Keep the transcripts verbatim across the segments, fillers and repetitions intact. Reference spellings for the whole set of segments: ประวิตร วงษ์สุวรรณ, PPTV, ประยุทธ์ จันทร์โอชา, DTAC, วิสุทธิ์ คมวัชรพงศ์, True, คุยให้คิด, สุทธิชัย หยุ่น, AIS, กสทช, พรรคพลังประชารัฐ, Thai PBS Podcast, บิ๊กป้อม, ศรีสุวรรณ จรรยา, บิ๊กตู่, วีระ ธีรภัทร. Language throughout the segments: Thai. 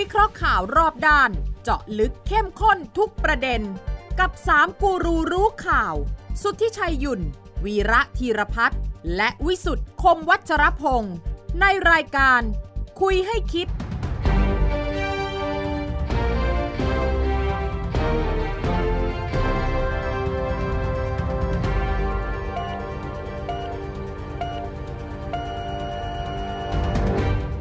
วิเคราะห์ข่าวรอบด้านเจาะลึกเข้มข้นทุกประเด็นกับสามกูรูรู้ข่าวสุทธิชัยหยุ่นวีระธีรพัฒน์และวิสุทธิ์คมวัชรพงศ์ในรายการคุยให้คิด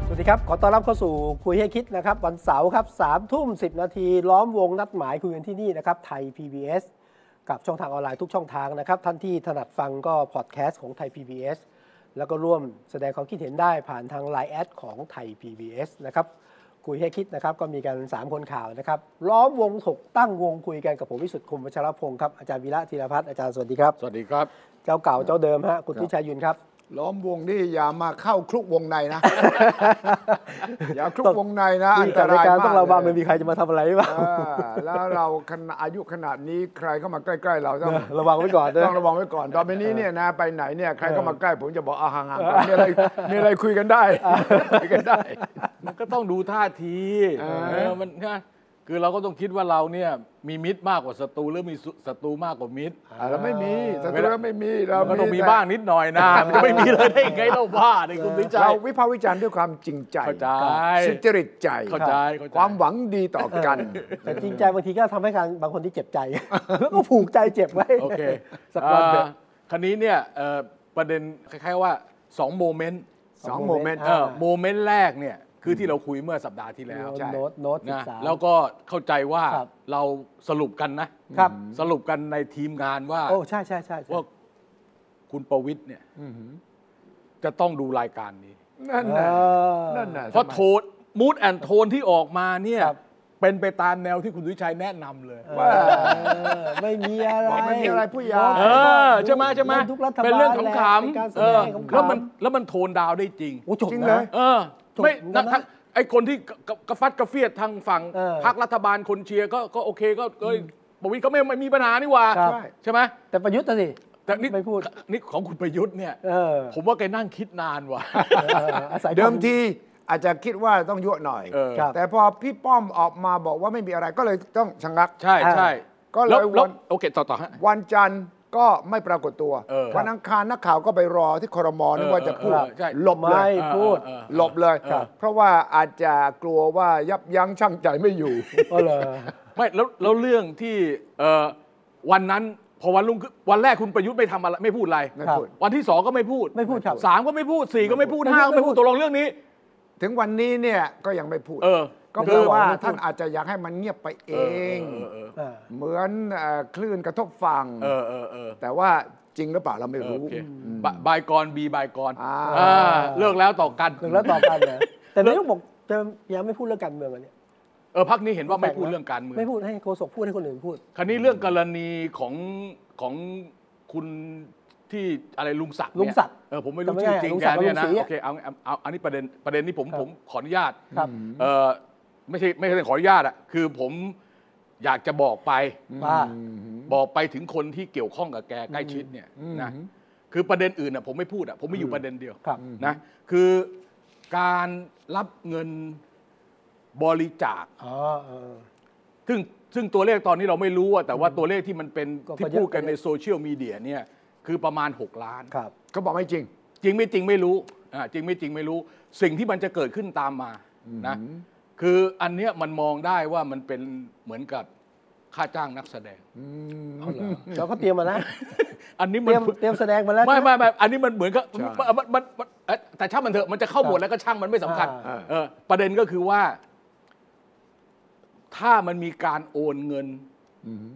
สวัสดีครับขอต้อนรับเข้าสู่คุยให้คิดนะครับวันเสาร์ครับสามทุ่มสิบนาทีล้อมวงนัดหมายคุยกันที่นี่นะครับไทย พี บี เอส กับช่องทางออนไลน์ทุกช่องทางนะครับท่านที่ถนัดฟังก็พอดแคสต์ของไทย พี บี เอส แล้วก็ร่วมแสดงความคิดเห็นได้ผ่านทาง ไลน์ แอดของไทย พี บี เอส นะครับคุยให้คิดนะครับก็มีกันสามคนข่าวนะครับล้อมวงถกตั้งวงคุยกันกับผมวิสุทธิ์คมวัชรพงศ์ครับอาจารย์วีระธีรพัฒน์อาจารย์สวัสดีครับสวัสดีครับเจ้าเก่าเจ้าเดิมฮะคุณทิชัยหยุ่นครับล้อมวงนี่อย่ามาเข้าคลุกวงในนะอย่าคลุกวงในนะอันตรายมากต้องระวังไม่มีใครจะมาทำอะไรบ้างแล้วเราอายุขนาดนี้ใครเข้ามาใกล้ๆเราต้องระวังไว้ก่อนต้องระวังไว้ก่อนตอนนี้เนี่ยนะไปไหนเนี่ยใครเข้ามาใกล้ผมจะบอกห่างๆกันมีอะไรมีอะไรคุยกันได้คุยกันได้มันก็ต้องดูท่าทีมันนะคือเราก็ต้องคิดว่าเราเนี่ยมีมิตรมากกว่าศัตรูหรือมีศัตรูมากกว่ามิตรเราไม่มีศัตรูก็ไม่มีเราก็ต้องมีบ้างนิดหน่อยนะมันไม่มีเลยได้ไงเราบ้าในคุณวิจัยเราวิพากษ์วิจารณ์ด้วยความจริงใจสุจริตใจความหวังดีต่อกันแต่จริงใจบางทีก็ทำให้การบางคนที่เจ็บใจแล้วก็ผูกใจเจ็บไว้โอเคสักวันคราวนี้เนี่ยประเด็นคล้ายๆว่าสองโมเมนต์สองโมเมนต์โมเมนต์แรกเนี่ยคือที่เราคุยเมื่อสัปดาห์ที่แล้วใช่นะแล้วก็เข้าใจว่าเราสรุปกันนะสรุปกันในทีมงานว่าโอ้ใช่ใช่ใช่ว่าคุณประวิตรเนี่ยจะต้องดูรายการนี้นั่นน่ะนั่นน่ะเพราะโทนมูดแอนโทนที่ออกมาเนี่ยเป็นไปตามแนวที่คุณวิชัยแนะนำเลยว่าไม่มีอะไรไม่มีอะไรผู้ใหญ่ใช่ไหมใช่ไหมเป็นเรื่องขำๆแล้วมันแล้วมันโทนดาวได้จริงจริงเลยไม่ไอคนที่กระฟัดกระเฟียดทางฝั่งพรรครัฐบาลคนเชียร์ก็โอเคก็เอ้ยประวิตรเขาไม่มีปัญหานี่หว่าใช่ไหมแต่ประยุทธ์สิแต่นี่ไม่พูดนี่ของคุณประยุทธ์เนี่ยผมว่าแกนั่งคิดนานว่ะเดิมทีอาจจะคิดว่าต้องยั่วหน่อยแต่พอพี่ป้อมออกมาบอกว่าไม่มีอะไรก็เลยต้องชะงักใช่ใช่ก็เลยวันโอเคต่อต่อวันจันทร์ก็ไม่ปรากฏตัววันอังคารนักข่าวก็ไปรอที่ครม.นึกว่าจะพูดหลบเลยพูดหลบเลยเพราะว่าอาจจะกลัวว่ายับยั้งชั่งใจไม่อยู่ก็เลยไม่แล้วเรื่องที่วันนั้นพอวันลุงวันแรกคุณประยุทธ์ไม่ทำอะไรไม่พูดอะไรวันที่สองก็ไม่พูดไม่พูดสามก็ไม่พูดสี่ก็ไม่พูดห้าก็ไม่พูดตกลงเรื่องนี้ถึงวันนี้เนี่ยก็ยังไม่พูดก็แปลว่าท่านอาจจะอยากให้มันเงียบไปเองเหมือนคลื่นกระทบฝั่งแต่ว่าจริงหรือเปล่าเราไม่รู้บายกรบีบายกรเลิกแล้วต่อกันเลิกแล้วต่อกันนะแต่นายกบอกจะยังไม่พูดเรื่องการเมืองอันนี้เออพรรคนี้เห็นว่าไม่พูดเรื่องการเมืองไม่พูดให้โฆษกพูดให้คนอื่นพูดคราวนี้เรื่องกรณีของของคุณที่อะไรลุงศักดิ์ลุงศักดิ์เออผมไม่รู้ชื่อจริงแกเนี่ยนะโอเคเอาเอาอันนี้ประเด็นประเด็นนี้ผมผมขออนุญาตเออไม่ใช่ไม่ใช่ขออนุญาตอ่ะคือผมอยากจะบอกไปบอกไปถึงคนที่เกี่ยวข้องกับแกใกล้ชิดเนี่ยนะคือประเด็นอื่นอ่ะผมไม่พูดอ่ะผมไม่อยู่ประเด็นเดียวนะคือการรับเงินบริจาคซึ่งซึ่งตัวเลขตอนนี้เราไม่รู้อ่ะแต่ว่าตัวเลขที่มันเป็นที่พูดกันในโซเชียลมีเดียเนี่ยคือประมาณหกล้านก็บอกไม่จริงจริงไม่จริงไม่รู้อ่าจริงไม่จริงไม่รู้สิ่งที่มันจะเกิดขึ้นตามมานะคืออันเนี้ยมันมองได้ว่ามันเป็นเหมือนกับค่าจ้างนักแสดงเราก็เตรียมมาแล้วอันนี้เตรียมเตรียมแสดงมาแล้วไม่ไม่ไม่อันนี้มันเหมือนกับมันมันแต่ช่างมันเถอะมันจะเข้าหมดแล้วก็ช่างมันไม่สำคัญเออประเด็นก็คือว่าถ้ามันมีการโอนเงิน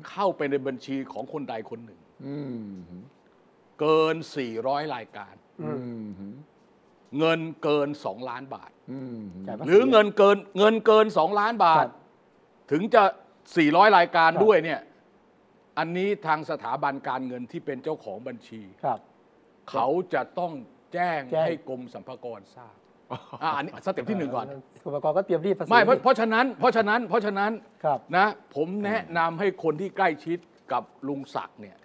เข้าไปในบัญชีของคนใดคนหนึ่งเกินสี่ร้อยรายการเงินเกินสองล้านบาทหรือเงินเกินเงินเกินสองล้านบาทถึงจะสี่ร้อยรายการด้วยเนี่ยอันนี้ทางสถาบันการเงินที่เป็นเจ้าของบัญชีเขาจะต้องแจ้งให้กรมสรรพากรทราบอันนี้สเต็ปที่หนึ่งก่อนกรมสรรพากรก็เตรียมรีบไม่เพราะฉะนั้นเพราะฉะนั้นเพราะฉะนั้นนะผมแนะนำให้คนที่ใกล้ชิดกับลุงศักดิ์เนี่ย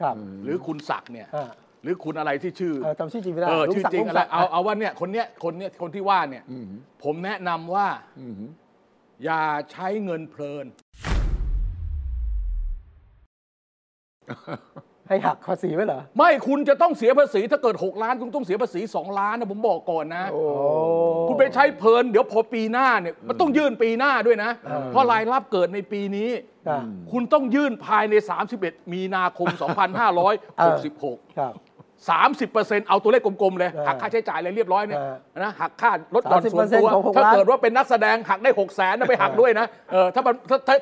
หรือคุณศักดิ์เนี่ยหรือคุณอะไรที่ชื่อจำชื่อจริงไม่ได้ชื่อจริงอะไรเอาเอาว่าเนี่ยคนเนี้ยคนเนี้ยคนที่ว่าเนี่ยผมแนะนำว่า อย่าใช้เงินเพลินให้หักภาษีไว้เหรอไม่คุณจะต้องเสียภาษีถ้าเกิดหกล้านคุณต้องเสียภาษีสองล้านนะผมบอกก่อนนะคุณไปใช้เพลินเดี๋ยวพอปีหน้าเนี่ยมันต้องยื่นปีหน้าด้วยนะเพราะรายรับเกิดในปีนี้คุณต้องยื่นภายในสามสิบเอ็ดมีนาคมสองพันห้าร้อยหกสิบหก สามสิบเปอร์เซ็นต์ เอาตัวเลขกลมๆเลยหักค่าใช้จ่ายอะไรเรียบร้อยเนี่ยนะหักค่าลดหย่อนส่วนตัวถ้าเกิดว่าเป็นนักแสดงหักได้หกแสนนะไปหักด้วยนะเออถ้า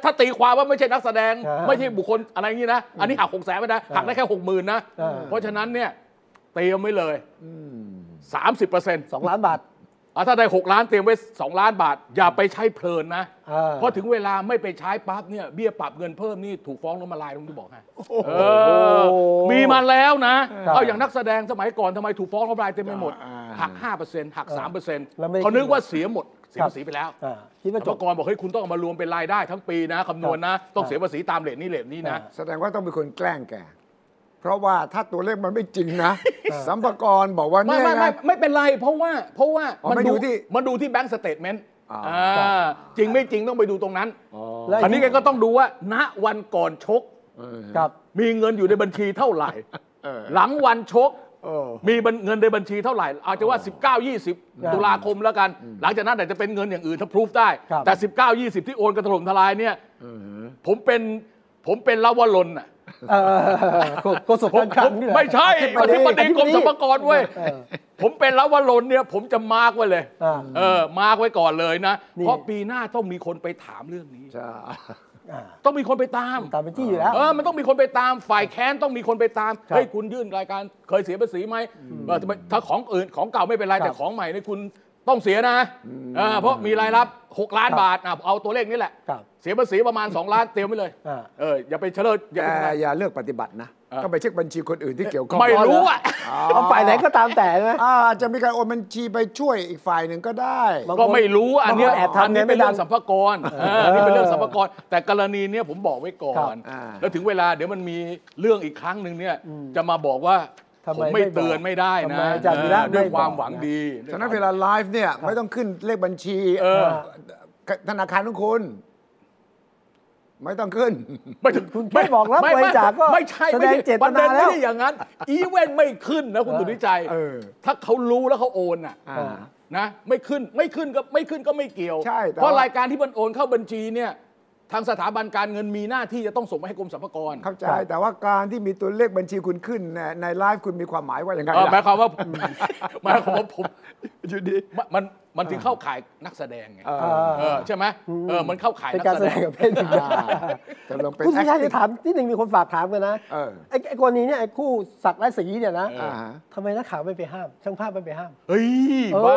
ถ้าตีความว่าไม่ใช่นักแสดงไม่ใช่บุคคลอะไรอย่างนี้นะอันนี้หักหกแสนไม่ได้หักได้แค่หกหมื่นนะเพราะฉะนั้นเนี่ยเตรียมไว้เลย สามสิบเปอร์เซ็นต์ สองล้านบาทถ้าได้หกล้านเตรียมไว้สองล้านบาทอย่าไปใช้เพลินนะเพราะถึงเวลาไม่ไปใช้ปั๊บเนี่ยเบี้ยปรับเงินเพิ่มนี่ถูกฟ้องล้มละลายลุงที่บอกให้มีมาแล้วนะเอาอย่างนักแสดงสมัยก่อนทำไมถูกฟ้องล้มละลายเต็มไปหมดหัก ห้าเปอร์เซ็นต์ หัก สามเปอร์เซ็นต์ เขานึกว่าเสียหมดเสียภาษีไปแล้วเกษตรกรบอกเฮ้ยคุณต้องเอามารวมเป็นรายได้ทั้งปีนะคำนวณนะต้องเสียภาษีตามเรทนี้เรทนี้นะแสดงว่าต้องเป็นคนแกล้งแกเพราะว่าถ้าตัวเลขมันไม่จริงนะสัมภากรบอกว่าไม่ไม่ไม่ไม่เป็นไรเพราะว่าเพราะว่ามันดูที่มันดูที่แบงก์สเตทเมนต์จริงไม่จริงต้องไปดูตรงนั้นอันนี้แกก็ต้องดูว่าณวันก่อนชกมีเงินอยู่ในบัญชีเท่าไหร่หลังวันชกมีเงินในบัญชีเท่าไหร่อาจจะว่าสิบเก้า ยี่สิบตุลาคมแล้วกันหลังจากนั้นอาจจะเป็นเงินอย่างอื่นถ้าพิสูจน์ได้แต่สิบเก้า ยี่สิบที่โอนกระถล่มทลายเนี่ยผมเป็นผมเป็นลาวลนอ่ะกสพคลังไม่ใช่อธิบดีกรมสรรพากรเว้ยผมเป็นลาวลนเนี่ยผมจะมาร์กไว้เลยเออมาร์กไว้ก่อนเลยนะเพราะปีหน้าต้องมีคนไปถามเรื่องนี้ต้องมีคนไปตามตามเป็นที่อยู่แล้วเออมันต้องมีคนไปตามฝ่ายแค้นต้องมีคนไปตามเฮ้ยคุณยื่นรายการเคยเสียภาษีไหมถ้าของอื่นของเก่าไม่เป็นไรแต่ของใหม่นี่คุณต้องเสียนะเพราะมีรายรับหกล้านบาทเอาตัวเลขนี้แหละเสียภาษีประมาณสองล้านเตรียมไว้เลยเอออย่าไปเฉลิมอย่าเลือกปฏิบัตินะต้องไปเช็คบัญชีคนอื่นที่เกี่ยวข้องไม่รู้อ่ะฝ่ายไหนก็ตามแต่นะอาจจะมีการโอนบัญชีไปช่วยอีกฝ่ายหนึ่งก็ได้ก็ไม่รู้อันนี้อันนี้เป็นเรื่องสัมภากรอันนี้เป็นเรื่องสัมภากรแต่กรณีเนี้ยผมบอกไว้ก่อนแล้วถึงเวลาเดี๋ยวมันมีเรื่องอีกครั้งหนึ่งเนี่ยจะมาบอกว่าผมไม่เตือนไม่ได้นะด้วยความหวังดีฉะนั้นเวลาไลฟ์เนี่ยไม่ต้องขึ้นเลขบัญชีธนาคารของคุณไม่ต้องขึ้นไม่ถึงคุณไม่บอกรับบริจาคก็ไม่ใช่แสดงเจตนาแล้วไม่ใช่อย่างนั้นอีเวนต์ไม่ขึ้นนะคุณสุนิชัยถ้าเขารู้แล้วเขาโอนอ่ะนะไม่ขึ้นไม่ขึ้นก็ไม่ขึ้นก็ไม่เกี่ยวเพราะรายการที่มันโอนเข้าบัญชีเนี่ยทางสถาบันการเงินมีหน้าที่จะต้องส่งไปให้กรมสรรพากรเข้าใจแต่ว่าการที่มีตัวเลขบัญชีคุณขึ้นในไลฟ์คุณมีความหมายว่าอย่างไรหมายความว่าหมายความว่าผมอยู่ดีมันมันถึงเข้าขายนักแสดงไงใช่ไหมเออมันเข้าขายนักแสดงกับเพศหญิงคุณสุชาติจะถามที่หนึ่งมีคนฝากถามกันนะไอ้คนนี้เนี่ยไอ้คู่สักและสีเนี่ยนะทำไมนักข่าวไม่ไปห้ามช่างภาพไม่ไปห้ามเฮ้ยบ้า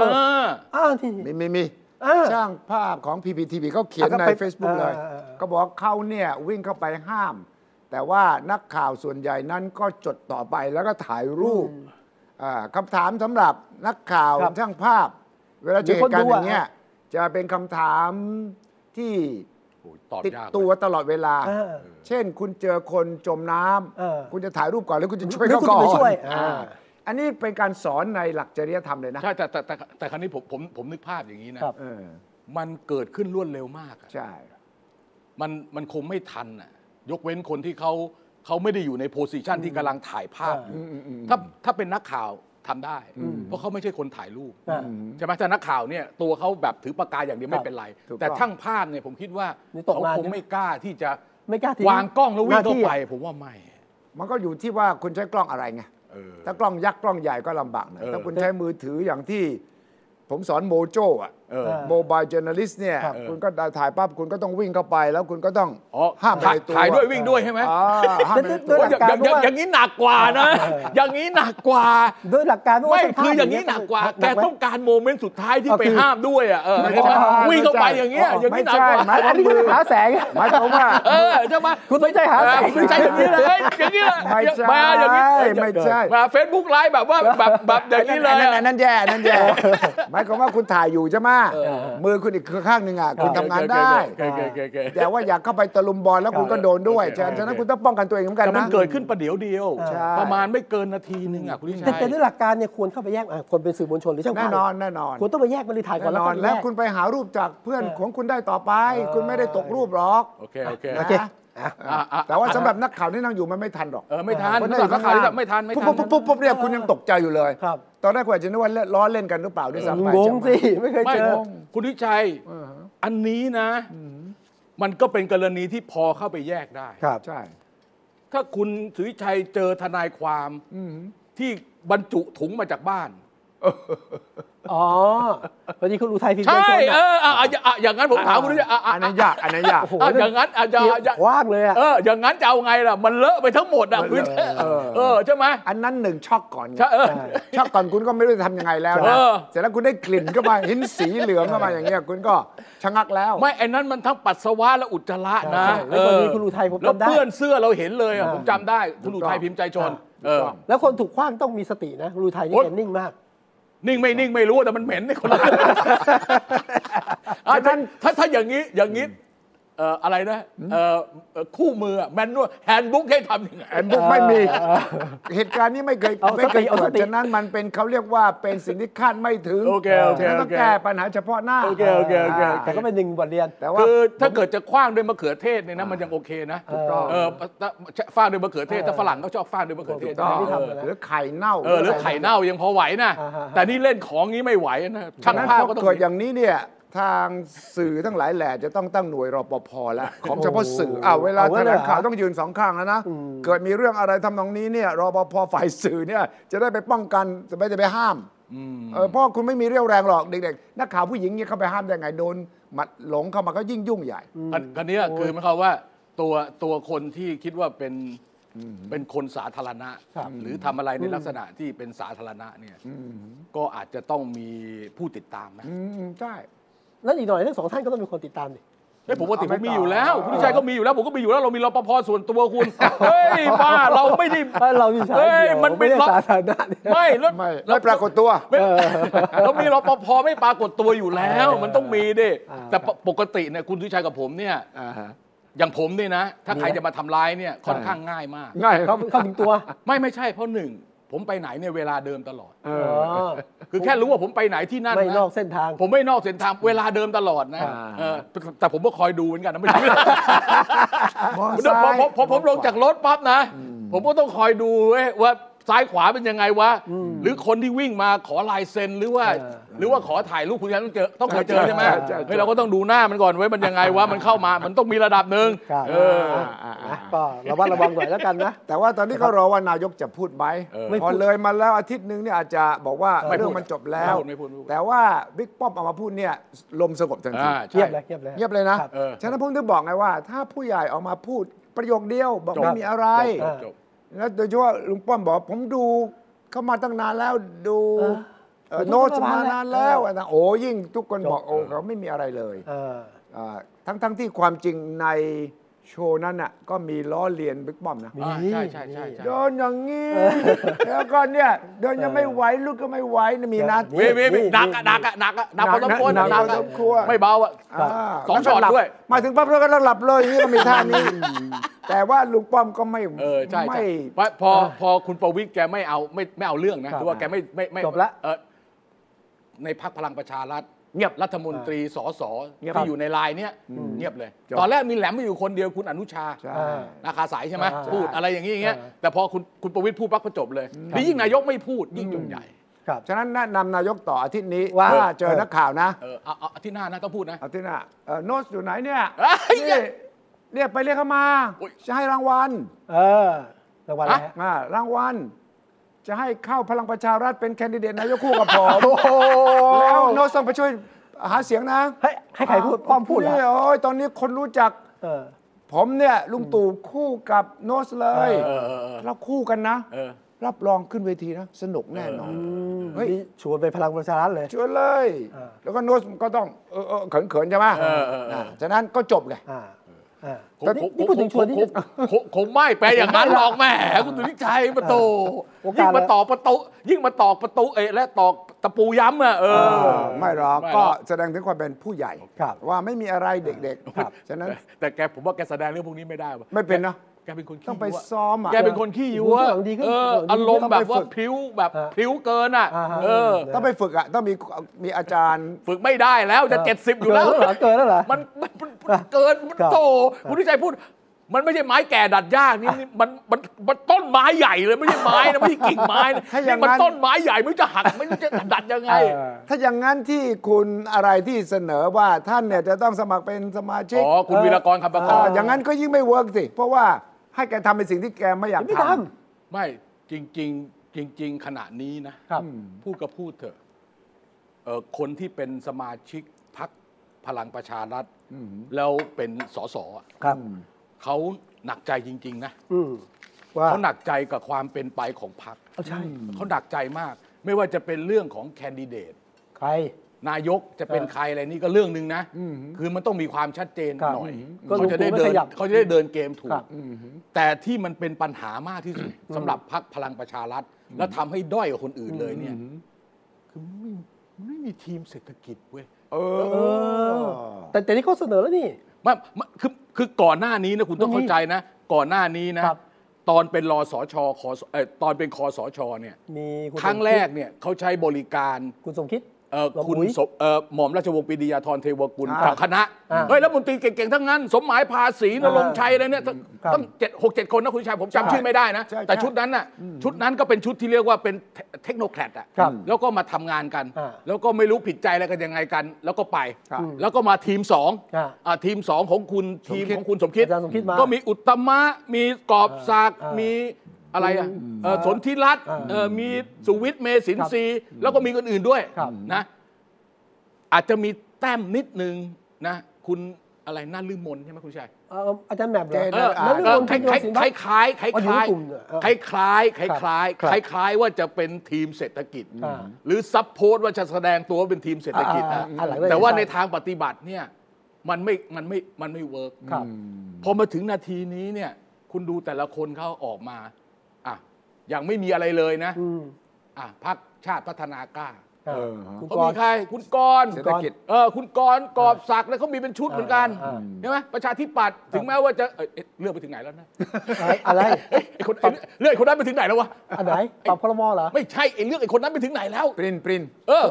อ้าวที่ไม่ไม่มีช่างภาพของ พี พี ที วี เขาเขียนใน เฟซบุ๊ก เลยก็บอกเขาเนี่ยวิ่งเข้าไปห้ามแต่ว่านักข่าวส่วนใหญ่นั้นก็จดต่อไปแล้วก็ถ่ายรูปคำถามสำหรับนักข่าวช่างภาพเวลาเจอกันอย่างเงี้ยจะเป็นคำถามที่ติดตัวตลอดเวลาเช่นคุณเจอคนจมน้ำคุณจะถ่ายรูปก่อนแล้วคุณจะช่วยเขาก่อนอันนี้เป็นการสอนในหลักจริยธรรมเลยนะใช่แต่แต่แต่ครั้งนี้ผมผมผมนึกภาพอย่างนี้นะมันเกิดขึ้นรวดเร็วมากใช่มันมันคงไม่ทันอ่ะยกเว้นคนที่เขาเขาไม่ได้อยู่ในโพสิชันที่กำลังถ่ายภาพอยู่ถ้าถ้าเป็นนักข่าวทำได้เพราะเขาไม่ใช่คนถ่ายรูปใช่ไหมแต่นักข่าวเนี่ยตัวเขาแบบถือปากกาอย่างเดียวไม่เป็นไรแต่ช่างภาพเนี่ยผมคิดว่าเขาคงไม่กล้าที่จะวางกล้องแล้ววิ่งเข้าไปผมว่าไม่มันก็อยู่ที่ว่าคุณใช้กล้องอะไรไงถ้ากล้องยักษ์กล้องใหญ่ก็ลำบากหน่อยถ้าคุณใช้มือถืออย่างที่ผมสอนโมโจอ่ะโมบายเจอร์นัลลิสต์เนี่ยคุณก็ถ่ายปั๊บคุณก็ต้องวิ่งเข้าไปแล้วคุณก็ต้องห้ามถ่ายตัวถ่ายด้วยวิ่งด้วยใช่ไหมอย่างนี้หนักกว่านะอย่างนี้หนักกว่าโดยหลักการไม่คืออย่างนี้หนักกว่าแกต้องการโมเมนต์สุดท้ายที่ไปห้ามด้วยอ่ะวิ่งเข้าไปอย่างเงี้ยอย่างนี้หนักกว่าอันนี้คือหาแสงหมายความว่าเออใช่ไหมคุณไม่ใช่หาแสงคุณใช่อย่างนี้เลยอย่างนี้ไม่ใช่ไม่ใช่มาเฟซบุ๊กไลฟ์แบบว่าแบบแบบอย่างนี้เลยนั่นแย่นั่นแย่หมายความว่าคุณถ่ายอยู่ใช่ไหม มือคุณอีกข้างหนึ่งอ่ะคุณทำงานได้แต่ว่าอยากเข้าไปตะลุมบอลแล้วคุณก็โดนด้วยฉะนั้นคุณต้องป้องกันตัวเองเหมือนกันนะมันเกิดขึ้นประเดี๋ยวเดียวประมาณไม่เกินนาทีนึงอ่ะคุณที่ใช้แต่ด้วยหลักการเนี่ยควรเข้าไปแยกคนเป็นสื่อมวลชนหรือช่างภาพแน่นอนแน่นอนคุณต้องไปแยกมันเลยถ่ายก่อนแล้วคุณไปหารูปจากเพื่อนของคุณได้ต่อไปคุณไม่ได้ตกรูปหรอกโอเคโอเคแต่ว่าสำหรับนักข่าวที่นั่งอยู่มันไม่ทันหรอกเออไม่ทันนักข่าวที่แบบไม่ทันไม่ทันปุ๊บปุ๊บปุ๊บปุ๊บเนี่ยคุณยังตกใจอยู่เลยตอนแรกคุณอาจจะนึกว่าล้อเล่นกันหรือเปล่าด้วยซ้ำไปงงสิไม่เคยเจอคุณทิชัยอันนี้นะมันก็เป็นกรณีที่พอเข้าไปแยกได้ครับใช่ถ้าคุณสุริชัยเจอทนายความที่บรรจุถุงมาจากบ้านอ๋อพอดีคุณอุทัยพิมพ์ใช่เอออย่างนั้นผมถามคุณนี่อันนั้นยากอันนั้นยากอย่างนั้นอาจจะว่างเลยอ่ะเอออย่างนั้นจะเอาไงล่ะมันเลอะไปทั้งหมดอ่ะคุณเออใช่ไหมอันนั้นหนึ่งช็อกก่อนช็อกก่อนคุณก็ไม่รู้จะทำยังไงแล้วนะเสร็จแล้วคุณได้กลิ่นเข้ามาเห็นสีเหลืองเข้ามาอย่างเงี้ยคุณก็ชะงักแล้วไม่ไอ้นั้นมันทั้งปัสสาวะและอุจจาระนะแล้วพอดีคุณอุทัยผมจำได้เพื่อนเสื้อเราเห็นเลยผมจำได้คุณอุทัยพิมพ์ใจชนแล้วคนถูกขว้างต้องมีสตินะคุณอุทัยนี่แกนิ่งมากนิ่งไม่นิ่งไม่รู้แต่มันเหม็นเนี่ยคนละท่านถ้าถ้าอย่างนี้อย่างนี้อะไรนะคู่มือแมนนวลแฮนด์บุ๊กให้ทำยังไงแฮนด์บุ๊กไม่มีเหตุการณ์นี้ไม่เคยไม่เคยเกิดฉะนั้นมันเป็นเขาเรียกว่าเป็นสิ่งที่คาดไม่ถึงฉะนั้นต้องแก้ปัญหาเฉพาะหน้าแต่ก็เป็นหนึ่งบทเรียนแต่ว่าคือถ้าเกิดจะคว้างด้วยมะเขือเทศเนี่ยนะมันยังโอเคนะฟาดด้วยมะเขือเทศถ้าฝรั่งก็ชอบฟาดด้วยมะเขือเทศหรือไข่เน่าหรือไข่เน่ายังพอไหวนะแต่นี่เล่นของนี้ไม่ไหวนะช่างภาพก็ต้องเกิดอย่างนี้เนี่ยทางสื่อทั้งหลายแหล่จะต้องตั้งหน่วยรปภแล้วของเฉพาะสื่ออ้าวเวลาแถลงข่าวต้องยืนสองข้างแล้วนะเกิดมีเรื่องอะไรทำนองนี้เนี่ยรปภฝ่ายสื่อเนี่ยจะได้ไปป้องกันจะไม่ได้ไปห้ามเพราะคุณไม่มีเรี่ยวแรงหรอกเด็กๆนักข่าวผู้หญิงเนี่ยเข้าไปห้ามได้ไงโดนหมัดหลงเข้ามาก็ยิ่งยุ่งใหญ่อันนี้คือหมายความว่าตัวตัวคนที่คิดว่าเป็นเป็นคนสาธารณะหรือทำอะไรในลักษณะที่เป็นสาธารณะเนี่ยก็อาจจะต้องมีผู้ติดตามนะใช่แล้วอีกหน่อยทั้งสองท่านก็ต้องมีคนติดตามดิไอ้ผมว่าติดผมมีอยู่แล้วคุณทิชัยก็มีอยู่แล้วผมก็มีอยู่แล้วเรามีรปภส่วนตัวคุณเฮ้ยบ้าเราไม่ได้เราดิฉันเฮ้ยมันเป็นสาธารณะไม่แล้วปรากฏตัวเรามีรปภไม่ปรากฏตัวอยู่แล้วมันต้องมีดิแต่ปกติเนี่ยคุณทิชัยกับผมเนี่ยอย่างผมเนี่ยนะถ้าใครจะมาทำร้ายเนี่ยค่อนข้างง่ายมากง่ายครับเข้าถึงตัวไม่ไม่ใช่เพราะหนึ่งผมไปไหนเนี่ยเวลาเดิมตลอดคือแค่รู้ว่าผมไปไหนที่นั่นไม่นอกเส้นทางผมไม่นอกเส้นทางเวลาเดิมตลอดนะแต่ผมก็คอยดูเหมือนกันนะไม่ใช่พอผมลงจากรถปั๊บนะผมก็ต้องคอยดูว่าซ้ายขวาเป็นยังไงวะหรือคนที่วิ่งมาขอลายเซ็นหรือว่าหรือว่าขอถ่ายรูปคุณยันต้องเจอต้องเคยเจอใช่ไหมเฮ้ยเราก็ต้องดูหน้ามันก่อนไว้มันยังไงวะมันเข้ามามันต้องมีระดับหนึ่งก็ระวังระวังหน่อยแล้วกันนะแต่ว่าตอนนี้ก็รอว่านายกจะพูดไหมพอเลยมาแล้วอาทิตย์นึงเนี่ยอาจจะบอกว่าเรื่องมันจบแล้วแต่ว่าบิ๊กป้อมออกมาพูดเนี่ยลมสงบทันทีเงียบเลยเงียบเลยเงียบเลยนะฉะนั้นผมถึงบอกไงว่าถ้าผู้ใหญ่ออกมาพูดประโยคเดียวบอกไม่มีอะไรแล้วโดยเฉพาะลุงป้อมบอกผมดูเข้ามาตั้งนานแล้วดูโน้ตมานานแล้วนะโอ้ยิ่งทุกคนบอกโอ้เขาไม่มีอะไรเลยทั้งทั้งที่ความจริงในโชว์นั้นน่ะก็มีล้อเลียนบิ๊กป้อมนะใช่ใช่ใช่เดินอย่างงี้แล้วก็เนี่ยเดินยังไม่ไหวลุกก็ไม่ไหวมีนัดเว้ยเว้ยหนักอะหนักอะหนักอะหนักพอสมควรหนักพอสมควรไม่เบาอะสองช็อตด้วยมาถึงปั๊บแล้วก็หลับเลยนี่ก็มีท่านี้แต่ว่าลุงป้อมก็ไม่เออใช่ใช่พอพอคุณประวิตรแกไม่เอาไม่ไม่เอาเรื่องนะคือว่าแกไม่ไม่ไม่จบละในพรรคพลังประชารัฐเงียบรัฐมนตรีสสที่อยู่ในไลน์เนี้ยเงียบเลยตอนแรกมีแหลมมาอยู่คนเดียวคุณอนุชานาคาสายใช่ไหมพูดอะไรอย่างนี้อย่างเงี้ยแต่พอคุณคุณประวิตรพูดปั๊บก็จบเลยนี่ยิ่งนายกไม่พูดยิ่งยุ่งใหญ่ฉะนั้นแนะนำนายกต่ออาทิตย์นี้ว่าเจอนักข่าวนะอาทิตย์หน้านะต้องพูดนะอาทิตย์หน้าโน้ตอยู่ไหนเนี่ยเนี่ยไปเรียกเขามาจะให้รางวัลเออรางวัลอะไรฮะรางวัลจะให้เข้าพลังประชารัฐเป็นแคนดิเดตนายกคู่กับผมแล้วโน้ตส่งไปช่วยหาเสียงนะให้ใครพูดป้อมพูดเหรอตอนนี้คนรู้จักผมเนี่ยลุงตู่คู่กับโน้ตเลยเราคู่กันนะรับรองขึ้นเวทีนะสนุกแน่นอนเฮ้ยชวนไปพลังประชารัฐเลยชวนเลยแล้วก็โน้ตก็ต้องเออเขินๆใช่ไหมฉะนั้นก็จบเลยนี่พูดถึงชวนที่คงไม่ไปอย่างนั้นหรอกแม่คุณสุริชัยประตูยิ่งมาต่อประตูยิ่งมาตอกประตูเอและตอกต ะปูย้ำอ่ะเออไม่หรอกก็แสดงถึงความเป็นผู้ใหญ่ว่าไม่มีอะไรเด็กๆครับฉะนั้นแต่แกผมว่าแกแสดงเรื่องพวกนี้ไม่ได้ไม่เป็นเนาะแกเป็นคนต้องไปซ้อมอ่ะแกเป็นคนขี้ยั่วอารมณ์แบบว่าผิวแบบผิวเกินอ่ะเออต้องไปฝึกอ่ะต้องมีมีอาจารย์ฝึกไม่ได้แล้วจะเจ็ดสิบอยู่แล้วเกินแล้วเหรอมันเกินมันโตคุณที่ใจพูดมันไม่ใช่ไม้แก่ดัดยากนี่มันมันมันต้นไม้ใหญ่เลยไม่ใช่ไม้นะไม่ใช่กิ่งไม้นะนี่มันต้นไม้ใหญ่ไม่รู้จะหักไม่รู้จะดัดยังไงถ้าอย่างนั้นที่คุณอะไรที่เสนอว่าท่านเนี่ยจะต้องสมัครเป็นสมาชิกอ๋อคุณวีรกรคำประกอบอย่างนั้นก็ยิ่งไม่เวิร์กสิเพราะว่าให้แกทำเป็นสิ่งที่แกไม่อยากทำไม่จริงจริงจริงๆขณะนี้นะพูดก็พูดเถอะคนที่เป็นสมาชิกพรรคพลังประชารัฐแล้วเป็นสสครับเขาหนักใจจริงๆนะเขาหนักใจกับความเป็นไปของพรรคเขาหนักใจมากไม่ว่าจะเป็นเรื่องของแคนดิเดตใครนายกจะเป็นใครอะไรนี่ก็เรื่องหนึ่งนะคือมันต้องมีความชัดเจนหน่อยเขาจะได้เดินเขาจะได้เดินเกมถูกแต่ที่มันเป็นปัญหามากที่สุดสำหรับพรรคพลังประชารัฐและทำให้ด้อยกว่าคนอื่นเลยเนี่ยคือไม่มีทีมเศรษฐกิจเว้ยแต่แต่นี่เขาเสนอแล้วนี่ไม่คือคือก่อนหน้านี้นะคุณต้องเข้าใจนะก่อนหน้านี้นะตอนเป็นรสชคสตอนเป็นคสชเนี่ยครั้งแรกเนี่ยเขาใช้บริการคุณสมคิดคุณหม่อมราชวงศ์ปรีดียาธรเทวกุลกับคณะเฮ้ยแล้วมนตรีเก่งๆทั้งนั้นสมหมายภาษีนรงชัยอะไรเนี่ยต้องเจ็ดหกเจ็ดคนนะคุณชัยผมจำชื่อไม่ได้นะแต่ชุดนั้นน่ะชุดนั้นก็เป็นชุดที่เรียกว่าเป็นเทคโนแครดอ่ะแล้วก็มาทำงานกันแล้วก็ไม่รู้ผิดใจอะไรกันยังไงกันแล้วก็ไปแล้วก็มาทีมสองทีมสองของคุณทีมของคุณสมคิดก็มีอุตตมะมีกอบศักดิ์มีอะไรอ่ะสนธิรัตน์มีสุวิทย์เมษินทรีย์แล้วก็มีคนอื่นด้วยนะอาจจะมีแต้มนิดนึงนะคุณอะไรน่าลืมมนใช่ไหมคุณชัยอาจารย์แบบเลยคล้ายคล้ายคล้ายคล้ายคล้ายคล้ายคล้ายคล้ายคล้ายคล้ายว่าจะเป็นทีมเศรษฐกิจหรือซับโพสว่าจะแสดงตัวเป็นทีมเศรษฐกิจนะแต่ว่าในทางปฏิบัติเนี่ยมันไม่มันไม่มันไม่เวิร์กพอมาถึงนาทีนี้เนี่ยคุณดูแต่ละคนเขาออกมาอย่างไม่มีอะไรเลยนะอ่ะพรรคชาติพัฒนากล้าเขามีใครคุณกรเศรษฐกิจเออคุณกรกอบศักดิ์แล้วเขามีเป็นชุดเหมือนกันใช่ไหมประชาธิปัตย์ถึงแม้ว่าจะเลือกไปถึงไหนแล้วนะอะไรไอ้คนเลือกไอ้คนนั้นไปถึงไหนแล้ววะอันไหนปรับครม.เหรอไม่ใช่ไอ้เลือกไอ้คนนั้นไปถึงไหนแล้วปรินปรินเออ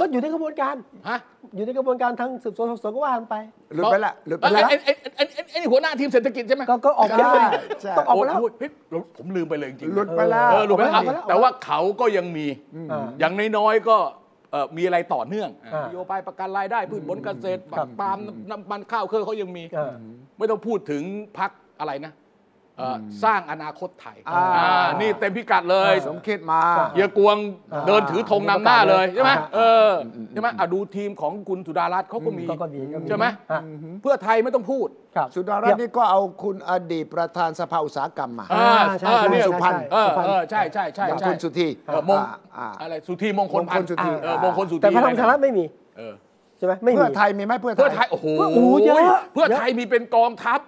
ก็อยู่ในกระบวนการฮะอยู่ในกระบวนการทางสืบสวนสอบสวนก็ว่ากันไปหลุดไปละหลุดไปละไอ้ไอ้ไอ้ไอ้หัวหน้าทีมเศรษฐกิจใช่ไหมก็ออกมาต้องออกมาแล้วผมลืมไปเลยจริงหลุดไปละหลุดไปละแต่ว่าเขาก็ยังมีอย่างน้อยๆก็มีอะไรต่อเนื่องนโยบายประกันรายได้พืชผลเกษตรปาล์มน้ำมันข้าวเครือเขายังมีไม่ต้องพูดถึงพรรคอะไรนะสร้างอนาคตไทยนี่เต็มพิกัดเลยสมคิดมาเยี่ยกวงเดินถือธงนำหน้าเลยใช่ไหมเออใช่ไหมดูทีมของคุณสุดารัตน์เขาก็มีใช่ไหมเพื่อไทยไม่ต้องพูดสุดารัตน์นี่ก็เอาคุณอดีตประธานสภาอุตสาหกรรมมาใช่คุณสุพันธ์ใช่ใช่ใช่คุณสุธีมงอะไรสุธีมงคลพันธ์มงคลสุธีแต่พลังชาติไม่มีใช่ไหมเพื่อไทยมีไหมเพื่อไทยเพื่อไทยโอ้โหเพื่อไทยมีเป็นกองทัพ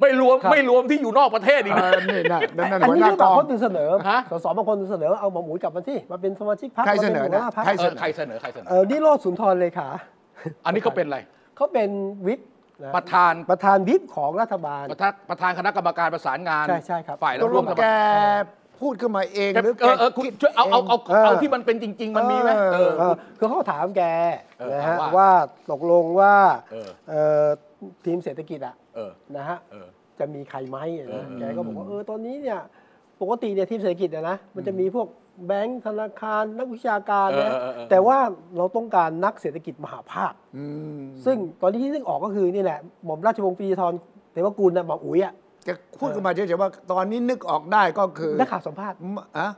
ไม่รวมไม่รวมที่อยู่นอกประเทศอีกนะนี่นะอันนี้ก็แบบเขาเสนอสสบางคนเสนอเอาหมอหมูกลับมาที่มาเป็นสมาชิกพรรคใครเสนอนะใครเสนอใครเสนอใครเสนอนี่โรจน์สุนทรเลขาอันนี้เขาเป็นอะไรเขาเป็นวิปประธานประธานวิปของรัฐบาลประธานคณะกรรมการประสานงานใช่ใช่ครับฝ่ายร่วมแกพูดขึ้นมาเองหรือเอาเอาเอาเอาที่มันเป็นจริงๆมันมีไหมคือเขาถามแกนะฮะว่าตกลงว่าทีมเศรษฐกิจอ่ะนะฮะจะมีใครไหมแกก็บอกว่าเออตอนนี้เนี่ยปกติเนี่ยทีมเศรษฐกิจเนี่ยนะมันจะมีพวกแบงค์ธนาคารนักวิชาการนะแต่ว่าเราต้องการนักเศรษฐกิจมหาภาคซึ่งตอนนี้ที่นึกออกก็คือนี่แหละหม่อมราชวงศ์ปรีดียาธรเทวกุลนะหม่อมอุ๋ยอ่ะจะพูดกันมาเฉยๆว่าตอนนี้นึกออกได้ก็คือนักข่าวสัมภาษณ์อ่ะ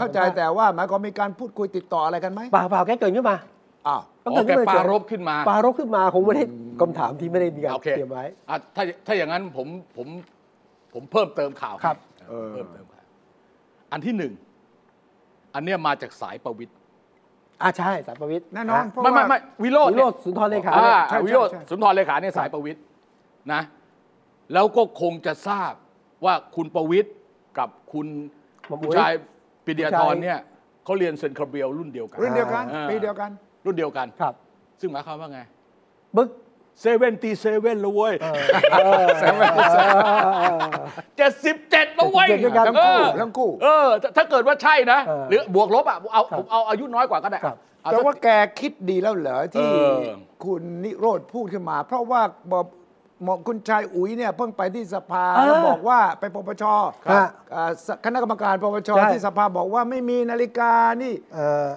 เข้าใจแต่ว่าหมายความมีการพูดคุยติดต่ออะไรกันไหมเปล่าเปล่าแกเกิดขึ้นมาอ้าวแกปารบขึ้นมาปารบขึ้นมาคงไม่ได้คำถามที่ไม่ได้มีการเตรียมไว้ถ้าถ้าอย่างนั้นผมผมผมเพิ่มเติมข่าวครับเพิ่มเติมข่าวอันที่หนึ่งอันเนี้ยมาจากสายประวิตรอ่าใช่สายประวิตรแน่นอนไม่ไม่ไม่วิโรจน์วิโรจน์สุนทรเลขาวิโรจน์สุนทรเลขาเนี่ยสายประวิตรนะแล้วก็คงจะทราบว่าคุณประวิตรกับคุณผู้ชายปรีดียาธรเนี่ย เขาเรียนเซนคาเบียลรุ่นเดียวกันรุ่นเดียวกันปีเดียวกันรุ่นเดียวกันครับซึ่งหมายความว่าไงบึ๊กเซเว่นตีเซเว่นละเว้ยเจ็ดสิบเจ็ดละเว้ยทั้งคู่ทั้งคู่เออถ้าเกิดว่าใช่นะหรือบวกลบอ่ะเอาผมเอาอายุน้อยกว่าก็ได้แต่ว่าแกคิดดีแล้วเหรอที่คุณนิโรธพูดขึ้นมาเพราะว่าบอกคุณชายอุ๋ยเนี่ยเพิ่งไปที่สภาแล้วบอกว่าไปปปชคณะกรรมการปปชที่สภาบอกว่าไม่มีนาฬิกานี่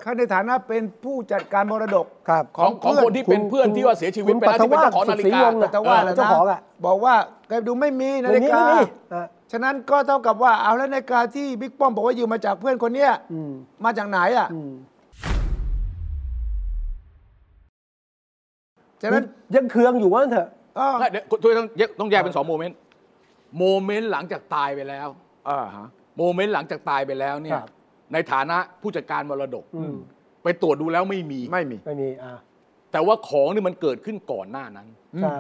เขาในฐานะเป็นผู้จัดการมรดกของของคนที่เป็นเพื่อนที่ว่าเสียชีวิตไปแล้วที่เป็นเจ้าของนาฬิกาแต่ว่าเจ้าของบอกว่าแกดูไม่มีนาฬิกาฉะนั้นก็เท่ากับว่าเอาแล้วนาฬิกาที่บิ๊กป้อมบอกว่ายืมมาจากเพื่อนคนเนี้ยมาจากไหนอ่ะฉะนั้นยังเคืองอยู่ว่าเถอะเดี๋ยวต้องแยกเป็นสองโมเมนต์โมเมนต์หลังจากตายไปแล้วโมเมนต์หลังจากตายไปแล้วเนี่ยในฐานะผู้จัดการมรดกไปตรวจดูแล้วไม่มีไม่มีไม่มีแต่ว่าของนี่มันเกิดขึ้นก่อนหน้านั้นใช่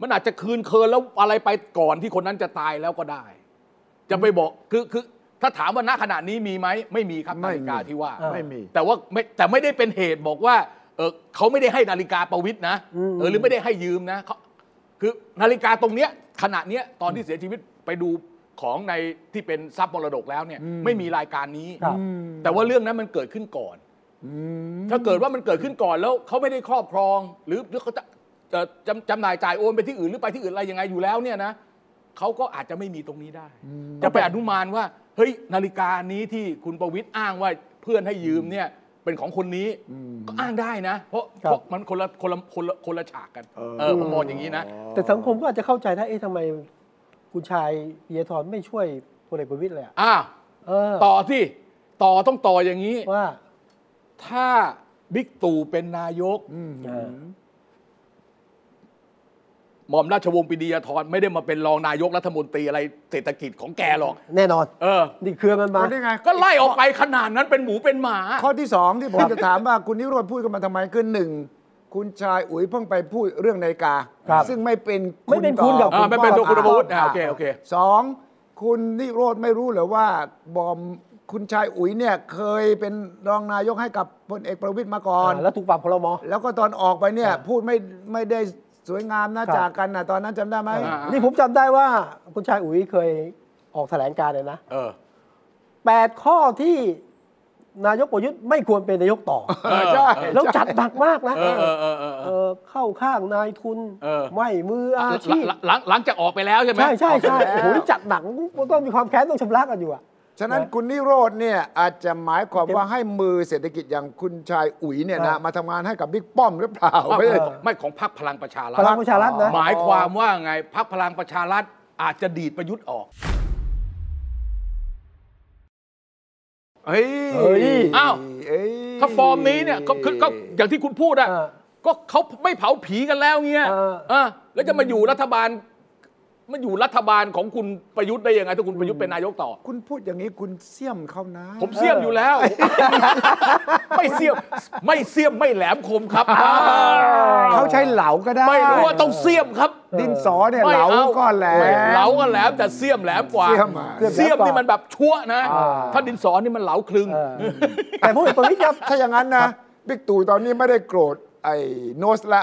มันอาจจะคืนเคินแล้วอะไรไปก่อนที่คนนั้นจะตายแล้วก็ได้จะไปบอกคือคือถ้าถามว่าณขณะนี้มีไหมไม่มีครับนาฬิกาที่ว่าไม่มีแต่ว่าไม่แต่ไม่ได้เป็นเหตุบอกว่าเออเขาไม่ได้ให้นาฬิกาประวิตรนะเออหรือไม่ได้ให้ยืมนะคือนาฬิกาตรงเนี้ยขณะเนี้ยตอนที่เสียชีวิตไปดูของในที่เป็นทรัพย์มรดกแล้วเนี่ยไม่มีรายการนี้แต่ว่าเรื่องนั้นมันเกิดขึ้นก่อนถ้าเกิดว่ามันเกิดขึ้นก่อนแล้วเขาไม่ได้ครอบครองหรือเขาจะจำจำนายจ่ายโอนไปที่อื่นหรือไปที่อื่นอะไรยังไงอยู่แล้วเนี่ยนะเขาก็อาจจะไม่มีตรงนี้ได้จะไปอนุมานว่าเฮ้ยนาฬิกานี้ที่คุณประวิตรอ้างว่าเพื่อนให้ยืมเนี่ยเป็นของคนนี้ก็อ้างได้นะเพราะเพราะมันคนละคนละคนละคนละฉากกันเออผมมองอย่างนี้นะแต่สังคมก็อาจจะเข้าใจถ้าเอ๊ะทำไมคุณชายปิยธรไม่ช่วยพลเอกประวิตรเลยอ่ะต่อสิต่อต้องต่ออย่างนี้ว่าถ้าบิ๊กตู่เป็นนายกหม่อมราชวงศ์ปิยธรไม่ได้มาเป็นรองนายกรัฐมนตรีอะไรเศรษฐกิจของแกหรอกแน่นอนเออนี่เครือมันมาก็ไล่ออกไปขนาดนั้นเป็นหมูเป็นหมาข้อที่สองที่ผมจะถามว่าคุณนิโรธพูดกันมาทำไมคือหนึ่งคุณชายอุ๋ยเพิ่งไปพูดเรื่องนาฬิกาซึ่งไม่เป็นไม่เป็นคุณกับไม่เป็นตัวคุณประวุฒิโอเคโอเคสองคุณนิโรธไม่รู้หรือว่าบอมคุณชายอุ๋ยเนี่ยเคยเป็นรองนายกให้กับพลเอกประวิตรมาก่อนแล้วถูกปรับครม.แล้วก็ตอนออกไปเนี่ยพูดไม่ไม่ได้สวยงามนะจากกันนะตอนนั้นจำได้ไหมนี่ผมจำได้ว่าคุณชายอุ๋ยเคยออกแถลงการเลยนะแปดข้อที่นายกประยุทธ์ไม่ควรเป็นนายกต่อใช่แล้วจัดหนักมากนะเข้าข้างนายทุนไม่มืออาชีพหลังจากออกไปแล้วใช่ไหมใช่ใช่ใช่โอ้โหจัดหนักมันต้องมีความแค้นต้องชำระกันอยู่อะฉะนั้นคุณนิโรธเนี่ยอาจจะหมายความว่าให้มือเศรษฐกิจอย่างคุณชายอุ๋ยเนี่ยนะมาทำงานให้กับบิ๊กป้อมหรือเปล่าไม่ของพรรคพลังประชารัฐพลังประชารัฐนะหมายความว่าไงพรรคพลังประชารัฐอาจจะดีดประยุทธ์ออกเฮ้ยอ้าวถ้าฟอร์มนี้เนี่ยก็อย่างที่คุณพูดอะก็เขาไม่เผาผีกันแล้วเงี้ยอ่ะแล้วจะมาอยู่รัฐบาลมันอยู่รัฐบาลของคุณประยุทธ์ได้ยังไงถ้าคุณประยุทธ์เป็นนายกต่อคุณพูดอย่างนี้คุณเสี่ยมเขานะผมเสี่ยมอยู่แล้วไม่เสี่ยมไม่เสี่ยมไม่แหลมคมครับเขาใช้เหลาก็ได้ไม่รู้ว่าต้องเสี่ยมครับดินสอเนี่ยเหลาก็แหลมเหลาก็แหลมแต่เสี่ยมแหลมกว่าเสี่ยมนี่มันแบบชั่วนะถ้าดินสอนี่มันเหลาคลึงแต่พวกตัวนี้ครับถ้าอย่างนั้นนะบิ๊กตู่ตอนนี้ไม่ได้โกรธไอ้โนสละ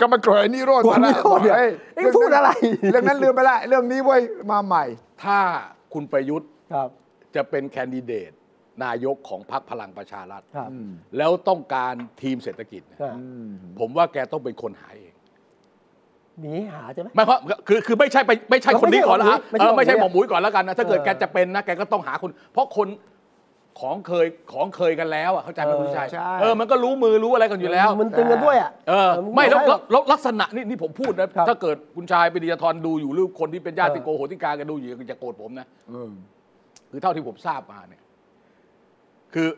ก็มาโกรธไอ้นิโรธมาแล้วไอ้เรื่องพูดอะไรเรื่องนั้นลืมไปละเรื่องนี้เว้ยมาใหม่ถ้าคุณประยุทธ์จะเป็นแคนดิเดตนายกของพรรคพลังประชารัฐแล้วต้องการทีมเศรษฐกิจผมว่าแกต้องเป็นคนหาเองมีหาใช่ไหมไม่เพราะคือคือไม่ใช่ไปไม่ใช่คนนี้ก่อนละฮะไม่ใช่หมอหมุ้ยก่อนแล้วกันนะถ้าเกิดแกจะเป็นนะแกก็ต้องหาคนเพราะคนของเคยของเคยกันแล้วอ่ะเข้าใจไหมคุณชัยเออมันก็รู้มือรู้อะไรกันอยู่แล้วมันตึงกันด้วยอ่ะเออไม่แล้วลักษณะนี่นี่ผมพูดนะถ้าเกิดคุณชายปิยธรดูอยู่หรือคนที่เป็นญาติโกโหติกากันดูอยู่จะโกรธผมนะคือเท่าที่ผมทราบมาเนี่ยคือ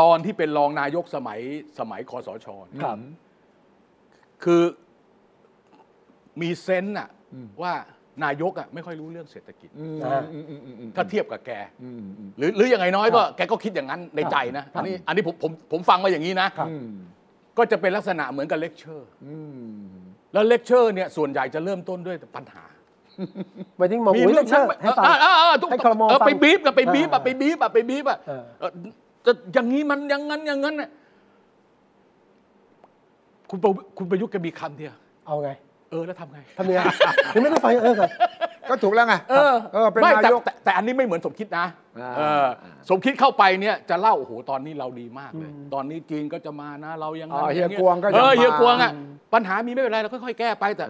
ตอนที่เป็นรองนายกสมัยสมัยคสช.คือมีเซนส์อ่ะว่านายกอ่ะไม่ค่อยรู้เรื่องเศรษฐกิจถ้าเทียบกับแกหรือหรืออย่างน้อยก็แกก็คิดอย่างนั้นในใจนะอันนี้อันนี้ผมผมผมฟังมาอย่างนี้นะก็จะเป็นลักษณะเหมือนกับเลคเชอร์แล้วเลคเชอร์เนี่ยส่วนใหญ่จะเริ่มต้นด้วยปัญหาไปทิ้งมองเลคเชอร์ให้ฟังให้คลมอไปบีบกับไปบีบอ่ะไปบีบอ่ะไปบีบอ่ะ จะอย่างนี้มันอย่างนั้นอย่างนั้นน่ะคุณคุณประยุทธ์ก็มีคำเดียวเอาไงเออแล้วทำไงทำไงยังไม่ต้องไปเออครับก็ถูกแล้วไงเออเออเป็นนายกแต่แต่อันนี้ไม่เหมือนสมคิดนะเออสมคิดเข้าไปเนี่ยจะเล่าโอ้โหตอนนี้เราดีมากเลยตอนนี้จีนก็จะมานะเรายังเฮียกวงก็เออเฮียกวงอ่ะปัญหามีไม่เป็นไรเราค่อยๆแก้ไปแต่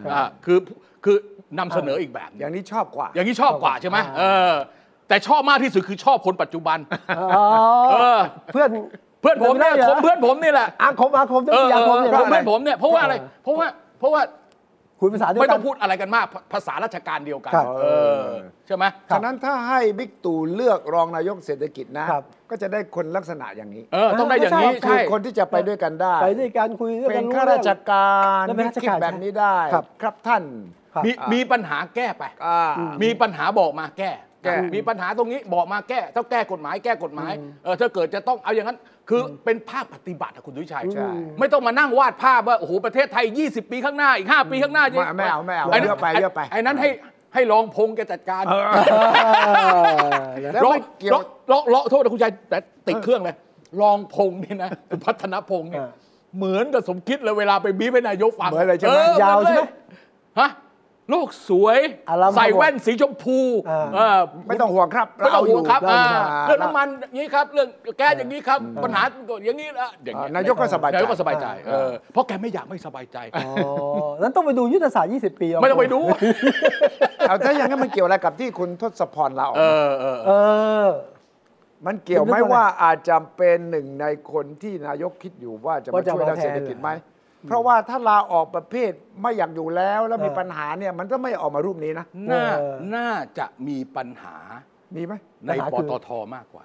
คือคือนำเสนออีกแบบอย่างนี้ชอบกว่าอย่างนี้ชอบกว่าใช่ไหมเออแต่ชอบมากที่สุดคือชอบคนปัจจุบันเพื่อนเพื่อนผมเนี่ยผมเพื่อนผมนี่แหละอาคมอาคมเออเพื่อนผมเนี่ยเพราะว่าอะไรเพราะว่าเพราะว่าคุยภาษาไม่ต้องพูดอะไรกันมากภาษาราชการเดียวกันใช่ไหมฉะนั้นถ้าให้บิ๊กตู่เลือกรองนายกเศรษฐกิจนะก็จะได้คนลักษณะอย่างนี้ต้องได้อย่างนี้คือคนที่จะไปด้วยกันได้ไปด้วยกันคุยเป็นข้าราชการคิดแบบนี้ได้ครับท่านมีปัญหาแก้ไปมีปัญหาบอกมาแก้มีปัญหาตรงนี้บอกมาแก้ต้องแก้กฎหมายแก้กฎหมายเออถ้าเกิดจะต้องเอาอย่างนั้นคือเป็นภาพปฏิบัติคุณดุชัยไม่ต้องมานั่งวาดภาพว่าโอ้โหประเทศไทยยี่สิบปีข้างหน้าอีกห้าปีข้างหน้าไม่ไม่เอาไม่เอาเยอะไปเยอะไปไอ้นั้นให้ให้รองพงษ์แกจัดการรองรองรองโทษนะคุณดุชัยแต่ติดเครื่องเลยรองพงษ์เนี่ยนะพัฒนพงษ์เนี่ยเหมือนกับสมคิดเลยเวลาไปบีบนายกฟังเออยาวใช่ไหมฮะโลกสวยใส่แว่นสีชมพูไม่ต้องห่วงครับไม่ต้องห่วงครับเรื่องน้ำมันอย่างนี้ครับเรื่องแก๊สอย่างนี้ครับปัญหาอย่างนี้นายกก็สบายใจนายกก็สบายใจเพราะแกไม่อยากไม่สบายใจนั้นต้องไปดูยุทธศาสตร์ยี่สิบปีไม่ต้องไปดูเอาแต่อย่างนั้นมันเกี่ยวอะไรกับที่คุณทศพรลาออกมันเกี่ยวไหมว่าอาจจะเป็นหนึ่งในคนที่นายกคิดอยู่ว่าจะมาช่วยด้านเศรษฐกิจไหมเพราะว่าถ้าลาออกประเภทไม่อยากอยู่แล้วแล้วมีปัญหาเนี่ยมันก็ไม่ออกมารูปนี้นะน่าน่าจะมีปัญหามีไหมในปตท.มากกว่า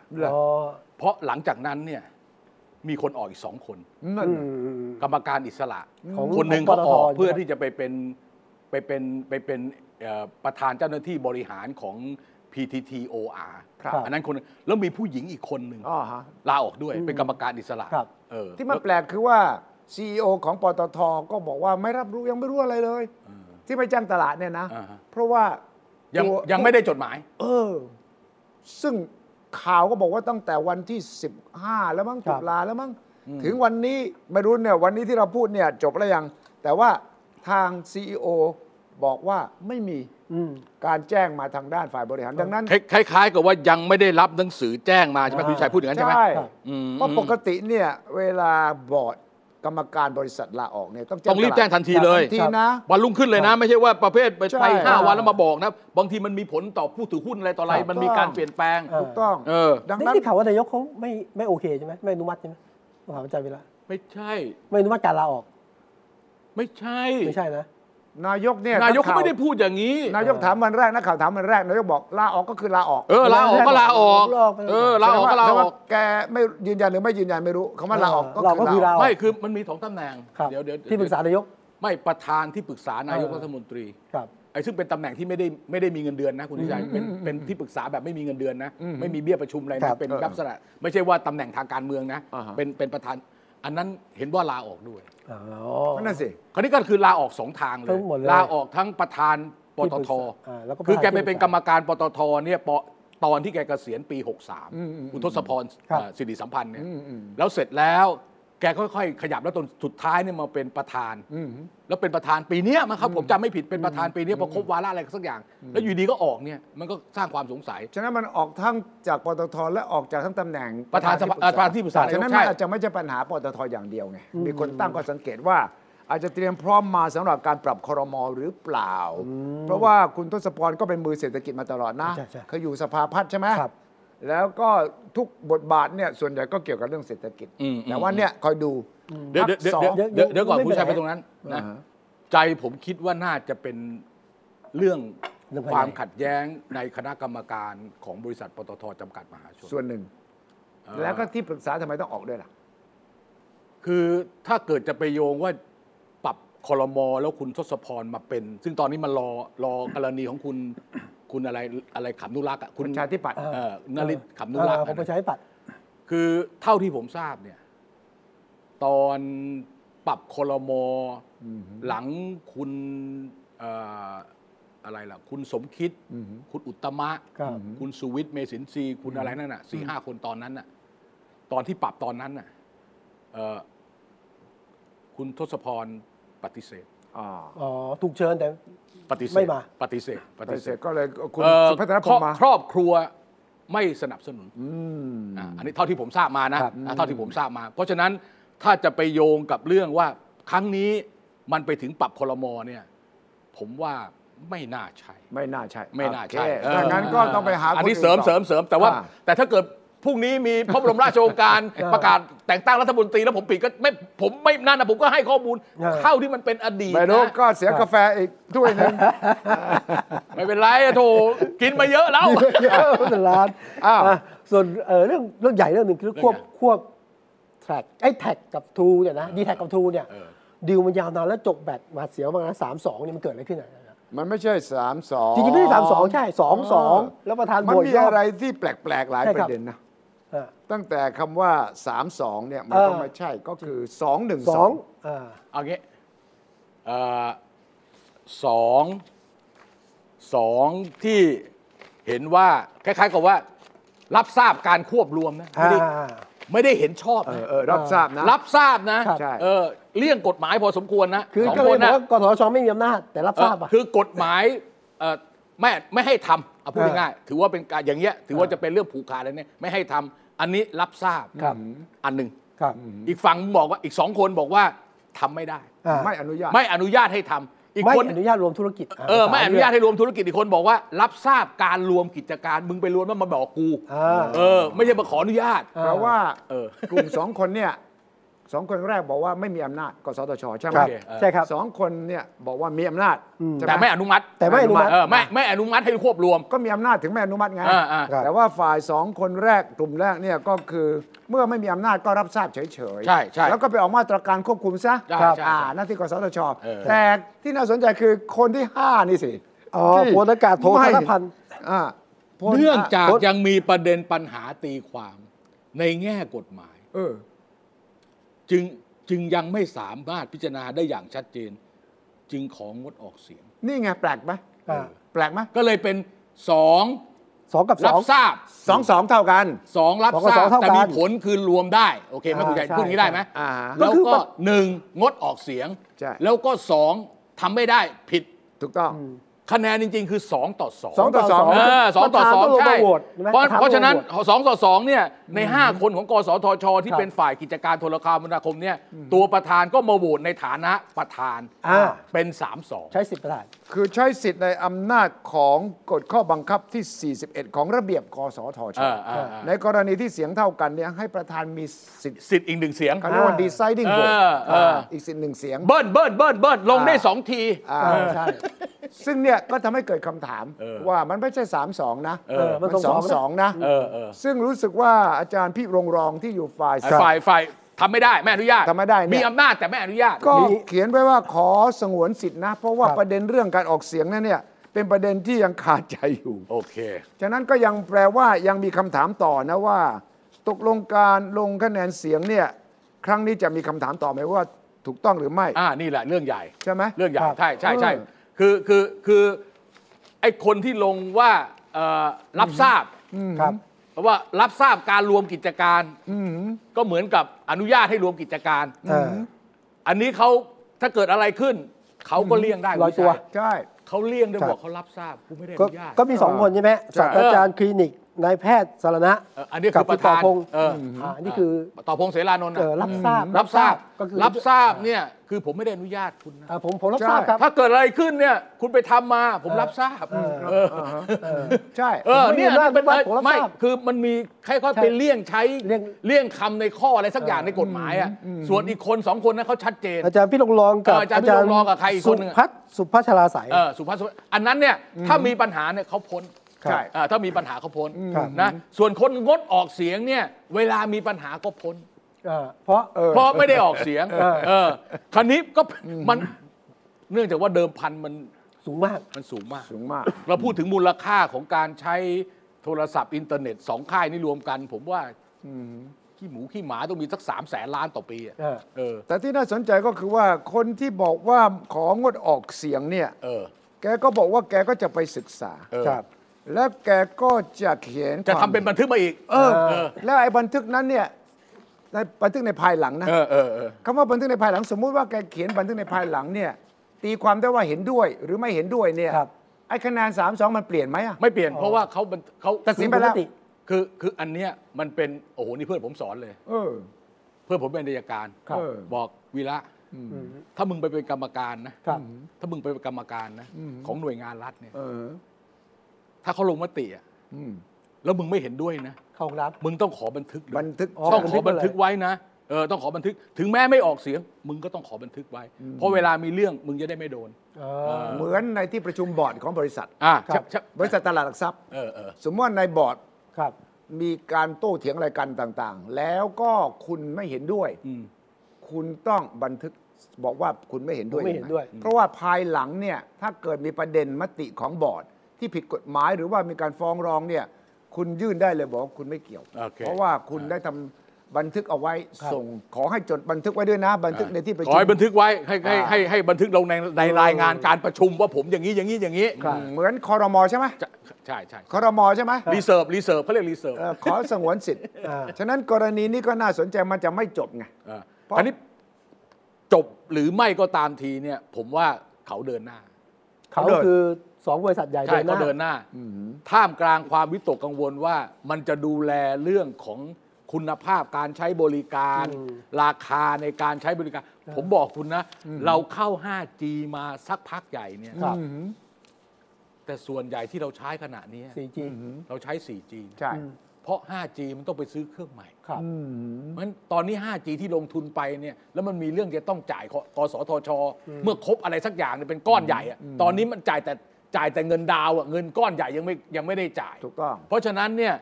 เพราะหลังจากนั้นเนี่ยมีคนออกอีกสองคนกรรมการอิสระคนหนึ่งเขาออกเพื่อที่จะไปเป็นไปเป็นไปเป็นประธานเจ้าหน้าที่บริหารของ พี ที ที โอ อาร์ อันนั้นคนแล้วมีผู้หญิงอีกคนหนึ่งลาออกด้วยเป็นกรรมการอิสระที่มันแปลกคือว่าซีอีโอของปตท.ก็บอกว่าไม่รับรู้ยังไม่รู้อะไรเลยที่ไปจ้างตลาดเนี่ยนะเพราะว่ายังยังไม่ได้จดหมายเออซึ่งข่าวก็บอกว่าตั้งแต่วันที่สิบห้าแล้วมั้งตุลาแล้วมั้งถึงวันนี้ไม่รู้เนี่ยวันนี้ที่เราพูดเนี่ยจบแล้วยังแต่ว่าทาง ซี อี โอ บอกว่าไม่มีการแจ้งมาทางด้านฝ่ายบริหารดังนั้นคล้ายๆกับว่ายังไม่ได้รับหนังสือแจ้งมาใช่ไหมคุณชัยพูดอย่างนั้นใช่ไหมเพราะปกติเนี่ยเวลาบอร์ดกรรมการบริษัทลาออกเนี่ยต้องต้องรีบแจ้งทันทีเลยทีนะวันรุ่งขึ้นเลยนะไม่ใช่ว่าประเภทไปห้าวันแล้วมาบอกนะบางทีมันมีผลต่อผู้ถือหุ้นอะไรต่ออะไรมันมีการเปลี่ยนแปลงถูกต้องเออดังนั้นที่ข่าวว่านายกเขาไม่ไม่โอเคใช่ไหมไม่อนุมัติใช่ไหมต้องถามอาจารย์วิระไม่ใช่ไม่อนุมัติการลาออกไม่ใช่ไม่ใช่นะนายกเนี่ยนายกเขาไม่ได้พูดอย่างนี้นายกถามวันแรกนักข่าวถามวันแรกนายกบอกลาออกก็คือลาออกเออลาออกก็ลาออกเออลาออกก็ลาออกแกไม่ยืนยันหรือไม่ยืนยันไม่รู้คำว่าลาออกก็คือลาออกไม่คือมันมีสองตำแหน่งเดี๋ยวเดี๋ยวที่ปรึกษานายกไม่ประธานที่ปรึกษานายกรัฐมนตรีครับไอ้ซึ่งเป็นตำแหน่งที่ไม่ได้ไม่ได้มีเงินเดือนนะคุณชัยเป็นเป็นที่ปรึกษาแบบไม่มีเงินเดือนนะไม่มีเบี้ยประชุมอะไรนะเป็นลักษณะไม่ใช่ว่าตำแหน่งทางการเมืองนะเป็นเป็นประธานอันนั้นเห็นว่าลาออกด้วยก็นั่นสิคราวนี้ก็คือลาออกสองทางเลยลาออกทั้งประธานปตท.คือแกไปเป็นกรรมการปตท.เนี่ยตอนที่แกเกษียณปีหกสามคุณทศพรสิริสัมพันธ์เนี่ยแล้วเสร็จแล้วแกค่อยๆขยับแล้วจนสุดท้ายเนี่ยมาเป็นประธานแล้วเป็นประธานปีนี้มั้งครับผมจำไม่ผิดเป็นประธานปีนี้พอครบวาระอะไรสักอย่างแล้วอยู่ดีก็ออกเนี่ยมันก็สร้างความสงสัยฉะนั้นมันออกทั้งจากปตท.และออกจากทั้งตำแหน่งประธานประธานที่ปรึกษาฉะนั้นอาจจะไม่ใช่ปัญหาปตท.อย่างเดียวไงมีคนตั้งข้อสังเกตว่าอาจจะเตรียมพร้อมมาสำหรับการปรับครม.หรือเปล่าเพราะว่าคุณทศพรก็เป็นมือเศรษฐกิจมาตลอดนะเขาอยู่สภาพัฒน์ใช่ไหมแล้วก็ทุกบทบาทเนี่ยส่วนใหญ่ก็เกี่ยวกับเรื่องเศรษฐกิจแต่ว่าเนี่ยคอยดูเดี๋ยวเดี๋ยวก่อนคุณชัยไปตรงนั้นนะใจผมคิดว่าน่าจะเป็นเรื่องความขัดแย้งในคณะกรรมการของบริษัทปตท.จำกัดมหาชนส่วนหนึ่งแล้วก็ที่ปรึกษาทำไมต้องออกด้วยล่ะคือถ้าเกิดจะไปโยงว่าปรับครม.แล้วคุณทศพรมาเป็นซึ่งตอนนี้มันรอรอกรณีของคุณคุณอะไรอะไรขำนุรักษ์อ่ะคุณประชาธิปัตย์นฤทธิ์ขำนุรักษ์ของประชาธิปัตย์คือเท่าที่ผมทราบเนี่ยตอนปรับครม.หลังคุณอะไรล่ะคุณสมคิดคุณอุตตมะคุณสุวิทย์เมษินทรีย์คุณอะไรนั่นน่ะสี่ห้าคนตอนนั้นน่ะ ตอนที่ปรับตอนนั้นน่ะคุณทศพรปฏิเสธอ๋อถูกเชิญแต่ปฏิเสธไม่มาปฏิเสธปฏิเสธก็เลยคุณสุภัทรพรมาครอบครัวไม่สนับสนุนอันนี้เท่าที่ผมทราบมานะเท่าที่ผมทราบมาเพราะฉะนั้นถ้าจะไปโยงกับเรื่องว่าครั้งนี้มันไปถึงปรับคลมเนี่ยผมว่าไม่น่าใช่ไม่น่าใช่ไม่น่าใช่ดังนั้นก็ต้องไปหาอันนี้เสริมเสริมเสริมแต่ว่าแต่ถ้าเกิดพรุ่งนี้มีพระบรมราชโองการประกาศแต่งตั้งรัฐมนตรีแล้วผมปิดก็ไม่ผมไม่นั่นนะผมก็ให้ข้อมูลเท่าที่มันเป็นอดีตนะก็เสียกาแฟอีกด้วยนึงไม่เป็นไรโถกินมาเยอะแล้วร้านส่วนเรื่องเรื่องใหญ่เรื่องหนึ่งคือควบควบแท็กไอ้แท็กกับทูเนี่ยนะดีแท็กกับทูเนี่ยดิวมันยาวนานแล้วจบแบตมาเสียวมาสามสองเนี่ยมันเกิดอะไรขึ้นอ่ะมันไม่ใช่สามสองจริงๆไม่ใช่สามสองใช่สองสองแล้วประธานมันมีอะไรที่แปลกๆหลายประเด็นนะตั้งแต่คำว่า สามสอง เนี่ยมันก็ไม่ใช่ก็คือ สองหนึ่งสอง อ่าเอางี้เอ่อสอง สองที่เห็นว่าคล้ายๆกับว่ารับทราบการควบรวมนะไม่ได้ไม่ได้เห็นชอบนะรับทราบนะรับทราบนะเออเลี่ยงกฎหมายพอสมควรนะคือก็เลยนะกสช.ไม่มีอำนาจแต่รับทราบอ่ะคือกฎหมายเอ่อไม่ไม่ให้ทำเอาพูดง่ายๆถือว่าเป็นการอย่างเงี้ยถือว่าจะเป็นเรื่องผูกขาดเลยเนี่ยไม่ให้ทำอันนี้รับทราบอันหนึ่งอีกฝั่งบอกว่าอีกสองคนบอกว่าทำไม่ได้ไม่อนุญาตไม่อนุญาตให้ทำอีกคนไม่อนุญาตรวมธุรกิจเออไม่อนุญาตให้รวมธุรกิจอีกคนบอกว่ารับทราบการรวมกิจการมึงไปรวมว่ามาบอกกูเออไม่ใช่มาขออนุญาตเพราะว่ากลุ่มสองคนเนี่ยสองคนแรกบอกว่าไม่มีอำนาจกสทช.ใช่ไหมใช่ครับสองคนเนี่ยบอกว่ามีอำนาจแต่ไม่อนุมัติแต่ไม่อนุมัติไม่ไม่อนุมัติให้ควบรวมก็มีอำนาจถึงไม่อนุมัติไงแต่ว่าฝ่ายสองคนแรกกลุ่มแรกเนี่ยก็คือเมื่อไม่มีอำนาจก็รับทราบเฉยๆใช่ใช่แล้วก็ไปออกมาตรการควบคุมซะหน้าที่กสทช.แต่ที่น่าสนใจคือคนที่ห้านี่สิพลอากาศโทธนพันธ์เนื่องจากยังมีประเด็นปัญหาตีความในแง่กฎหมายจึงจึงยังไม่สามารถพิจารณาได้อย่างชัดเจนจึงของงดออกเสียงนี่ไงแปลกไหมแปลกไหมก็เลยเป็นสองสองกับสองรับทราบสองสองเท่ากันสองรับทราบแต่มีผลคือรวมได้โอเคไหมคุณใหญ่พูดนี้ได้ไหมแล้วก็หนึ่งงดออกเสียงแล้วก็สองทำไม่ได้ผิดถูกต้องคะแนนจริงๆคือสองต่อสอง สองต่อสอง เออ สองต่อสองใช่เพราะฉะนั้นสองต่อสองเนี่ยในห้าคนของกสทช.ที่เป็นฝ่ายกิจการโทรคมนาคมเนี่ยตัวประธานก็มาโหวตในฐานะประธานเป็นสามสองใช้สิทธิ์ประธานคือใช้สิทธิ์ในอำนาจของกฎข้อบังคับที่สี่สิบเอ็ดของระเบียบกสทช.ในกรณีที่เสียงเท่ากันเนี่ยให้ประธานมีสิทธิ์สิทธิ์อีกหนึ่งเสียงเขาเรียกว่า deciding vote อีกสิทธิ์หนึ่งเสียงเบิ้ลเบิ้ลเบิ้ลเบิ้ลลงได้สองทีใช่ซึ่งเนี่ยก็ทำให้เกิดคำถามว่ามันไม่ใช่ สามสอง นะมันสองสองนะซึ่งรู้สึกว่าอาจารย์พี่รงรองที่อยู่ฝ่ายฝ่ายฝ่ายทำไม่ได้ไม่อนุญาตทำไม่ได้มีอำนาจแต่ไม่อนุญาตก็เขียนไว้ว่าขอสงวนสิทธินะเพราะว่าประเด็นเรื่องการออกเสียงนั่นเนี่ยเป็นประเด็นที่ยังคาใจอยู่โอเคฉะนั้นก็ยังแปลว่ายังมีคำถามต่อนะว่าตกลงการลงคะแนนเสียงเนี่ยครั้งนี้จะมีคำถามต่อไหมว่าถูกต้องหรือไม่อ่านี่แหละเรื่องใหญ่ใช่ไหมเรื่องใหญ่ใช่ใช่ใช่คือคือคือไอ้คนที่ลงว่ารับทราบเพราะว่ารับทราบการรวมกิจการก็เหมือนกับอนุญาตให้รวมกิจการอันนี้เขาถ้าเกิดอะไรขึ้นเขาก็เลี่ยงได้ลอยตัวใช่เขาเลี่ยงได้บอกเขารับทราบกูไม่ได้อนุญาตก็มีสองคนใช่ไหมศาสตราจารย์คลินิกนายแพทย์สารณะอันนี้คือประธานอันนี้คือต่อพงศ์เสรานนท์รับทราบรับทราบก็คือรับทราบเนี่ยคือผมไม่ได้อนุญาตคุณนะผมผมรับทราบครับถ้าเกิดอะไรขึ้นเนี่ยคุณไปทำมาผมรับทราบใช่เออเนี่ยเป็นไม่คือมันมีใครเขาไปเลี่ยงใช้เลี่ยงคำในข้ออะไรสักอย่างในกฎหมายอ่ะส่วนอีกคนสองคนนั้นเขาชัดเจนอาจารย์พี่รงรองกับอาจารย์พี่รงรองกับใครอีกคนนึงสุภัชราไสยสุภัชอันนั้นเนี่ยถ้ามีปัญหาเนี่ยเขาพ้นใช่ถ้ามีปัญหาเขาพ้นนะส่วนคนงดออกเสียงเนี่ยเวลามีปัญหาก็พ้นเพราะเพราะไม่ได้ออกเสียงคราวนี้ก็มันเนื่องจากว่าเดิมพันมันสูงมากมันสูงมากสูงมากเราพูดถึงมูลค่าของการใช้โทรศัพท์อินเทอร์เน็ตสองค่ายนี่รวมกันผมว่าขี้หมูขี้หมาต้องมีสักสามแสนล้านต่อปีแต่ที่น่าสนใจก็คือว่าคนที่บอกว่าของงดออกเสียงเนี่ยแกก็บอกว่าแกก็จะไปศึกษาแล้วแกก็จะเขียนจะทำเป็นบันทึกมาอีกเออแล้วไอ้บันทึกนั้นเนี่ย ในบันทึกในภายหลังนะคำว่าบันทึกในภายหลังสมมุติว่าแกเขียนบันทึกในภายหลังเนี่ยตีความได้ว่าเห็นด้วยหรือไม่เห็นด้วยเนี่ยไอ้คะแนนสามสองมันเปลี่ยนไหมอ่ะไม่เปลี่ยนเพราะว่าเขาเขาตัดสินไปแล้วคือคืออันเนี้ยมันเป็นโอ้โหนี่เพื่อนผมสอนเลยเออเพื่อนผมเป็นนายการบอกวีระถ้ามึงไปเป็นกรรมการนะถ้ามึงไปเป็นกรรมการนะของหน่วยงานรัฐเนี่ยถ้าเขาลงมติอ่ะแล้วมึงไม่เห็นด้วยนะเขารับมึงต้องขอบันทึกบันทึกต้องขอบันทึกไว้นะเออต้องขอบันทึกถึงแม้ไม่ออกเสียงมึงก็ต้องขอบันทึกไว้เพราะเวลามีเรื่องมึงจะได้ไม่โดนเหมือนในที่ประชุมบอร์ดของบริษัทบริษัทตลาดหลักทรัพย์สมมติว่าในบอร์ดมีการโต้เถียงอะไรกันต่างๆแล้วก็คุณไม่เห็นด้วยคุณต้องบันทึกบอกว่าคุณไม่เห็นด้วยไม่เห็นด้วยเพราะว่าภายหลังเนี่ยถ้าเกิดมีประเด็นมติของบอร์ดที่ผิดกฎหมายหรือว่ามีการฟ้องร้องเนี่ยคุณยื่นได้เลยบอกคุณไม่เกี่ยวเพราะว่าคุณได้ทำบันทึกเอาไว้ส่งขอให้จดบันทึกไว้ด้วยนะบันทึกในที่ประชุมขอให้บันทึกไว้ให้ให้ให้บันทึกลงในในรายงานการประชุมว่าผมอย่างนี้อย่างนี้อย่างนี้เหมือนครม.ใช่ไหมใช่ใช่ครม.ใช่ไหมรีเสิร์ฟรีเสิร์ฟเขาเรียกรีเสิร์ฟขอสงวนสิทธิ์ฉะนั้นกรณีนี้ก็น่าสนใจมันจะไม่จบไงอันนี้จบหรือไม่ก็ตามทีเนี่ยผมว่าเขาเดินหน้าเขาคือสองบริษัทใหญ่เดินหน้าเขาเดินหน้าท่ามกลางความวิตกกังวลว่ามันจะดูแลเรื่องของคุณภาพการใช้บริการราคาในการใช้บริการผมบอกคุณนะเราเข้า ห้าจี มาสักพักใหญ่เนี่ยแต่ส่วนใหญ่ที่เราใช้ขณะนี้ สี่จี เราใช้ สี่จี ใช่เพราะ ห้าจี มันต้องไปซื้อเครื่องใหม่ครับเพราะฉะนั้นตอนนี้ ห้าจี ที่ลงทุนไปเนี่ยแล้วมันมีเรื่องจะต้องจ่ายกสทช.เมื่อครบอะไรสักอย่างเนี่ยเป็นก้อนใหญ่อะตอนนี้มันจ่ายแต่จ่ายแต่เงินดาวอะเงินก้อนใหญ่ยังไม่ยังไม่ได้จ่ายถูกต้องเพราะฉะนั้นเนี่ย